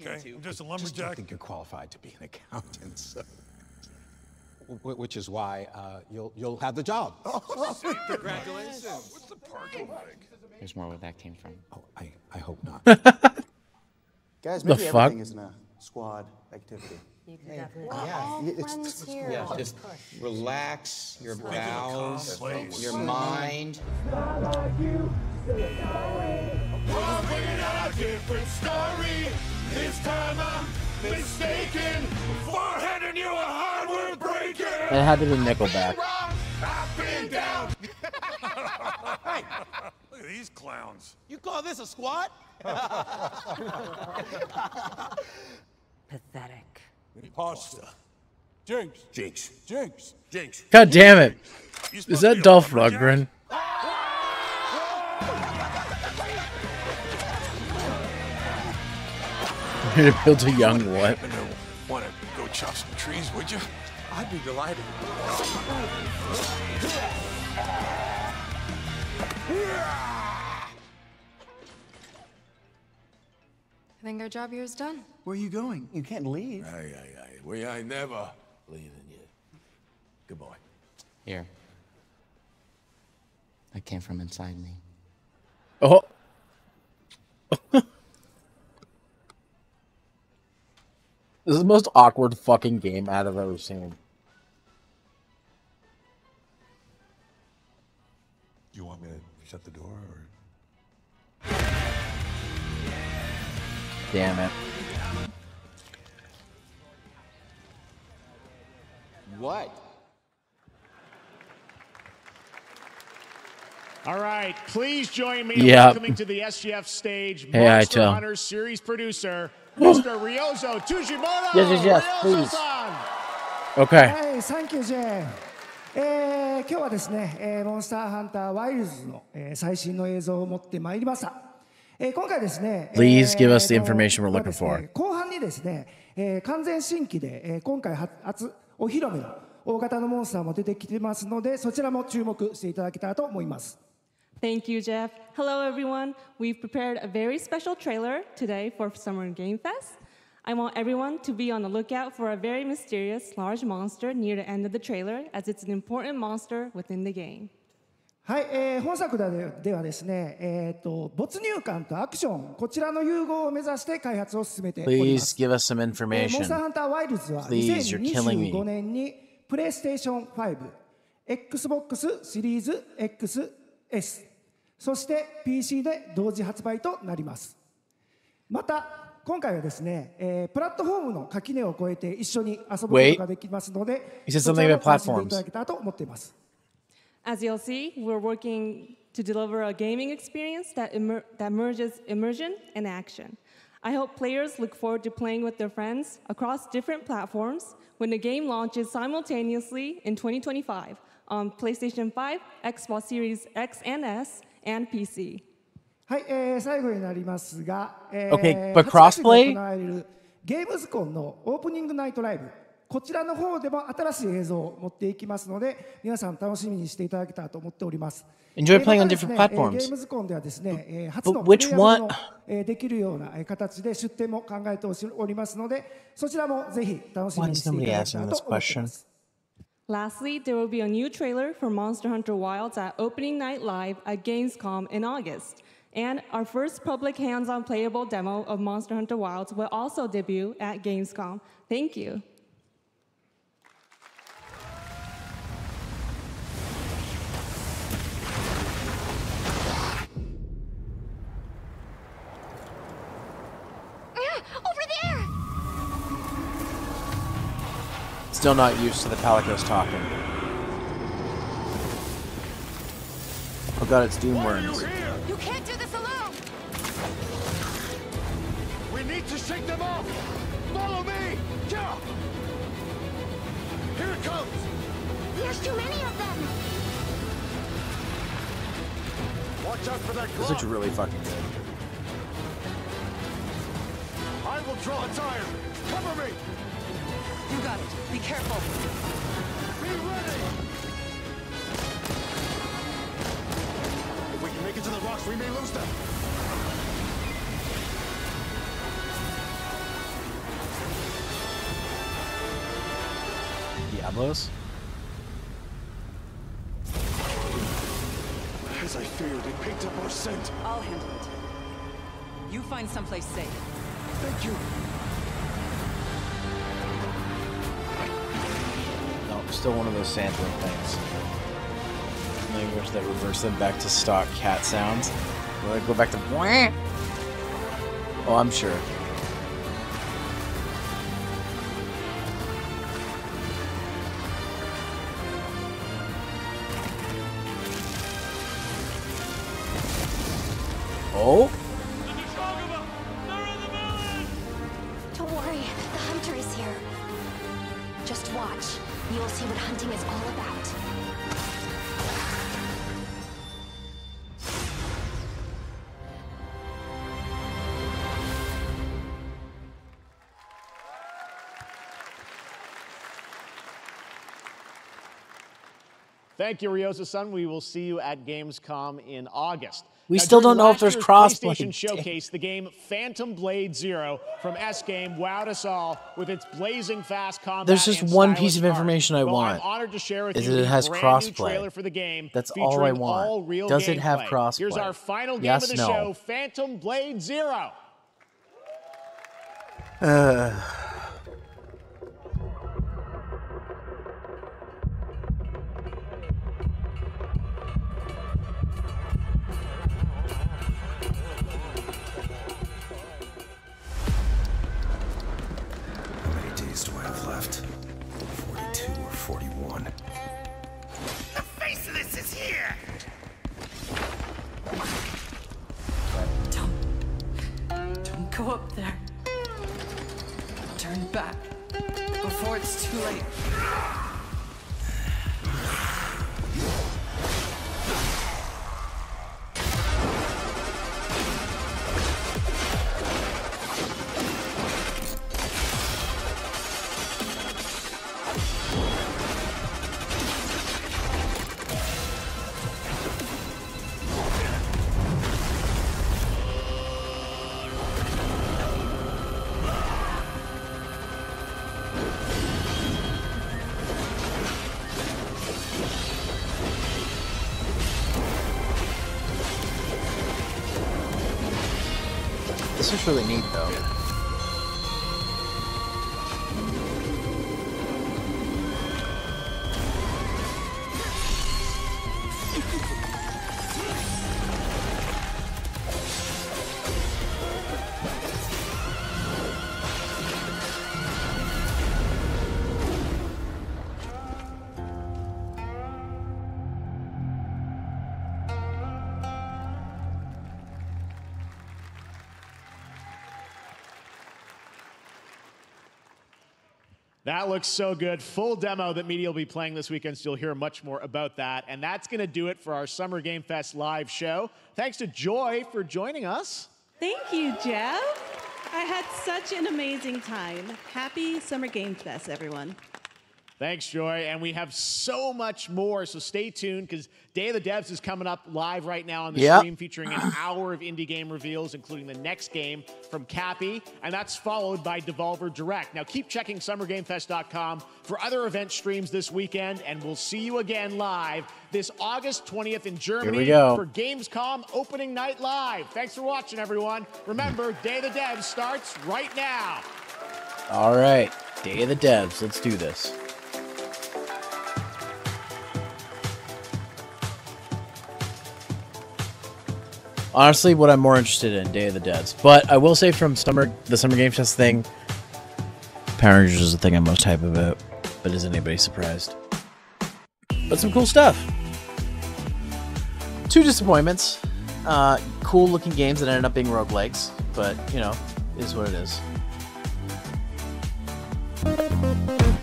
okay? I'm just a lumberjack. I don't think you're qualified to be an accountant, so. Which is why you'll have the job. Congratulations. What's the parking like? There's more where that came from. Oh, I hope not. Guys, maybe everything isn't a squad activity. You can definitely. Yeah, just relax your bowels, your mind. It's not like you, it's our way. We're bringing out a different story. This time I'm mistaken for handing you a hard word breaking. It had to be Nickelback. I've been down. Hey, look at these clowns. You call this a squad? Pathetic. Imposter. Jinx. Jinx. Jinx. Jinx. God damn it. Is that Dolph Lundgren? You're to build a young what? Want to go chop some trees, would you? I'd be delighted. I think our job here is done. Where are you going? You can't leave. Aye. We ain't never leaving you. Good boy. Here. That came from inside me. Oh. This is the most awkward fucking game ad I've ever seen. Do you want me to shut the door or... Damn it. what? All right, please join me in welcoming to the SGF stage, Monster Hunter series producer, Mr. Ryozo Tujimoto. Yes, please. Okay. Hey, thank you, Jay. 今日はですね、モンスターハンターワイルズの最新の映像を持ってまいりました。今回ですね、Please give us the information we're looking for. 後半にですね、完全新規で今回初お披露目の大型のモンスターも出てきてますので、そちらも注目していただけたらと思います。Thank you, Jeff. Hello, everyone. We've prepared a very special trailer today for Summer Game Fest. I want everyone to be on the lookout for a very mysterious large monster near the end of the trailer, as it's an important monster within the game. はい、本作ではですね、没入感とアクションこちらの融合を目指して開発を進めております。Please give us some information. モンスターハンターワイルズは2025年にPlayStation 5、Xbox シリーズ XS、そして PC で同時発売となります。また今回はですね、プラットフォームの垣根を越えて一緒に遊ぶことができますので、そちらを楽しんでいただけたらと思っています。As you'll see, we're working to deliver a gaming experience that merges immersion and action. I hope players look forward to playing with their friends across different platforms when the game launches simultaneously in 2025 on PlayStation 5, Xbox Series X and S, and PC. Okay, but crossplay? ゲームズコンのオープニングナイトライブこちらの方でも新しい映像を持っていきますので皆さん楽しみにしていただけたらと思っております。Enjoy playing on different platforms. ゲームズコンではですね、初のプレイヤーもできるような形で出展も考えておりますので、そちらもぜひ楽しみにしていただけたらと思います。Lastly, there will be a new trailer for Monster Hunter Wilds at opening night live at Gamescom in August. And our first public hands-on playable demo of Monster Hunter Wilds will also debut at Gamescom. Thank you. Still not used to the palicos talking. Oh god, it's doomworms. You can't do this alone. We need to shake them off. Follow me. Yeah. Here it comes. There's too many of them. Watch out for that club. This looks really fucking good. I will draw its iron. Cover me. You got it. Be careful. Be ready. If we can make it to the rocks, we may lose them. Diablos? As I feared, it picked up our scent. I'll handle it. You find someplace safe. Thank you. Still one of those sampling things. Language that reverse them back to stock cat sounds. Will I go back to? Oh, I'm sure. Oh. Thank you, Ryoza-san. We will see you at Gamescom in August. We still don't know if there's crossplay. PlayStation showcase the game Phantom Blade Zero from S Game wowed us all with its blazing fast combat. There's just one piece of information I want. I'm honored to share with you that it has crossplay. That's all I want. Does it have crossplay? Here's our final game of the show, Phantom Blade Zero. Go up there. Turn back before it's too late. It's really neat though. That looks so good. Full demo that media will be playing this weekend, so you'll hear much more about that. And that's going to do it for our Summer Game Fest live show. Thanks to Joy for joining us. Thank you, Jeff. I had such an amazing time. Happy Summer Game Fest, everyone. Thanks, Joy. And we have so much more, so stay tuned, because Day of the Devs is coming up live right now on the stream, featuring an hour of indie game reveals, including the next game from Cappy, and that's followed by Devolver Direct. Now, keep checking SummerGameFest.com for other event streams this weekend, and we'll see you again live this August 20th in Germany for Gamescom Opening Night Live. Thanks for watching, everyone. Remember, Day of the Devs starts right now. All right, Day of the Devs. Let's do this. Honestly, what I'm more interested in, Day of the Devs. But I will say from the Summer Game Fest thing, Power Rangers is the thing I'm most hype about. But is anybody surprised? But some cool stuff. Two disappointments. Cool looking games that ended up being roguelikes. But, you know, it is what it is.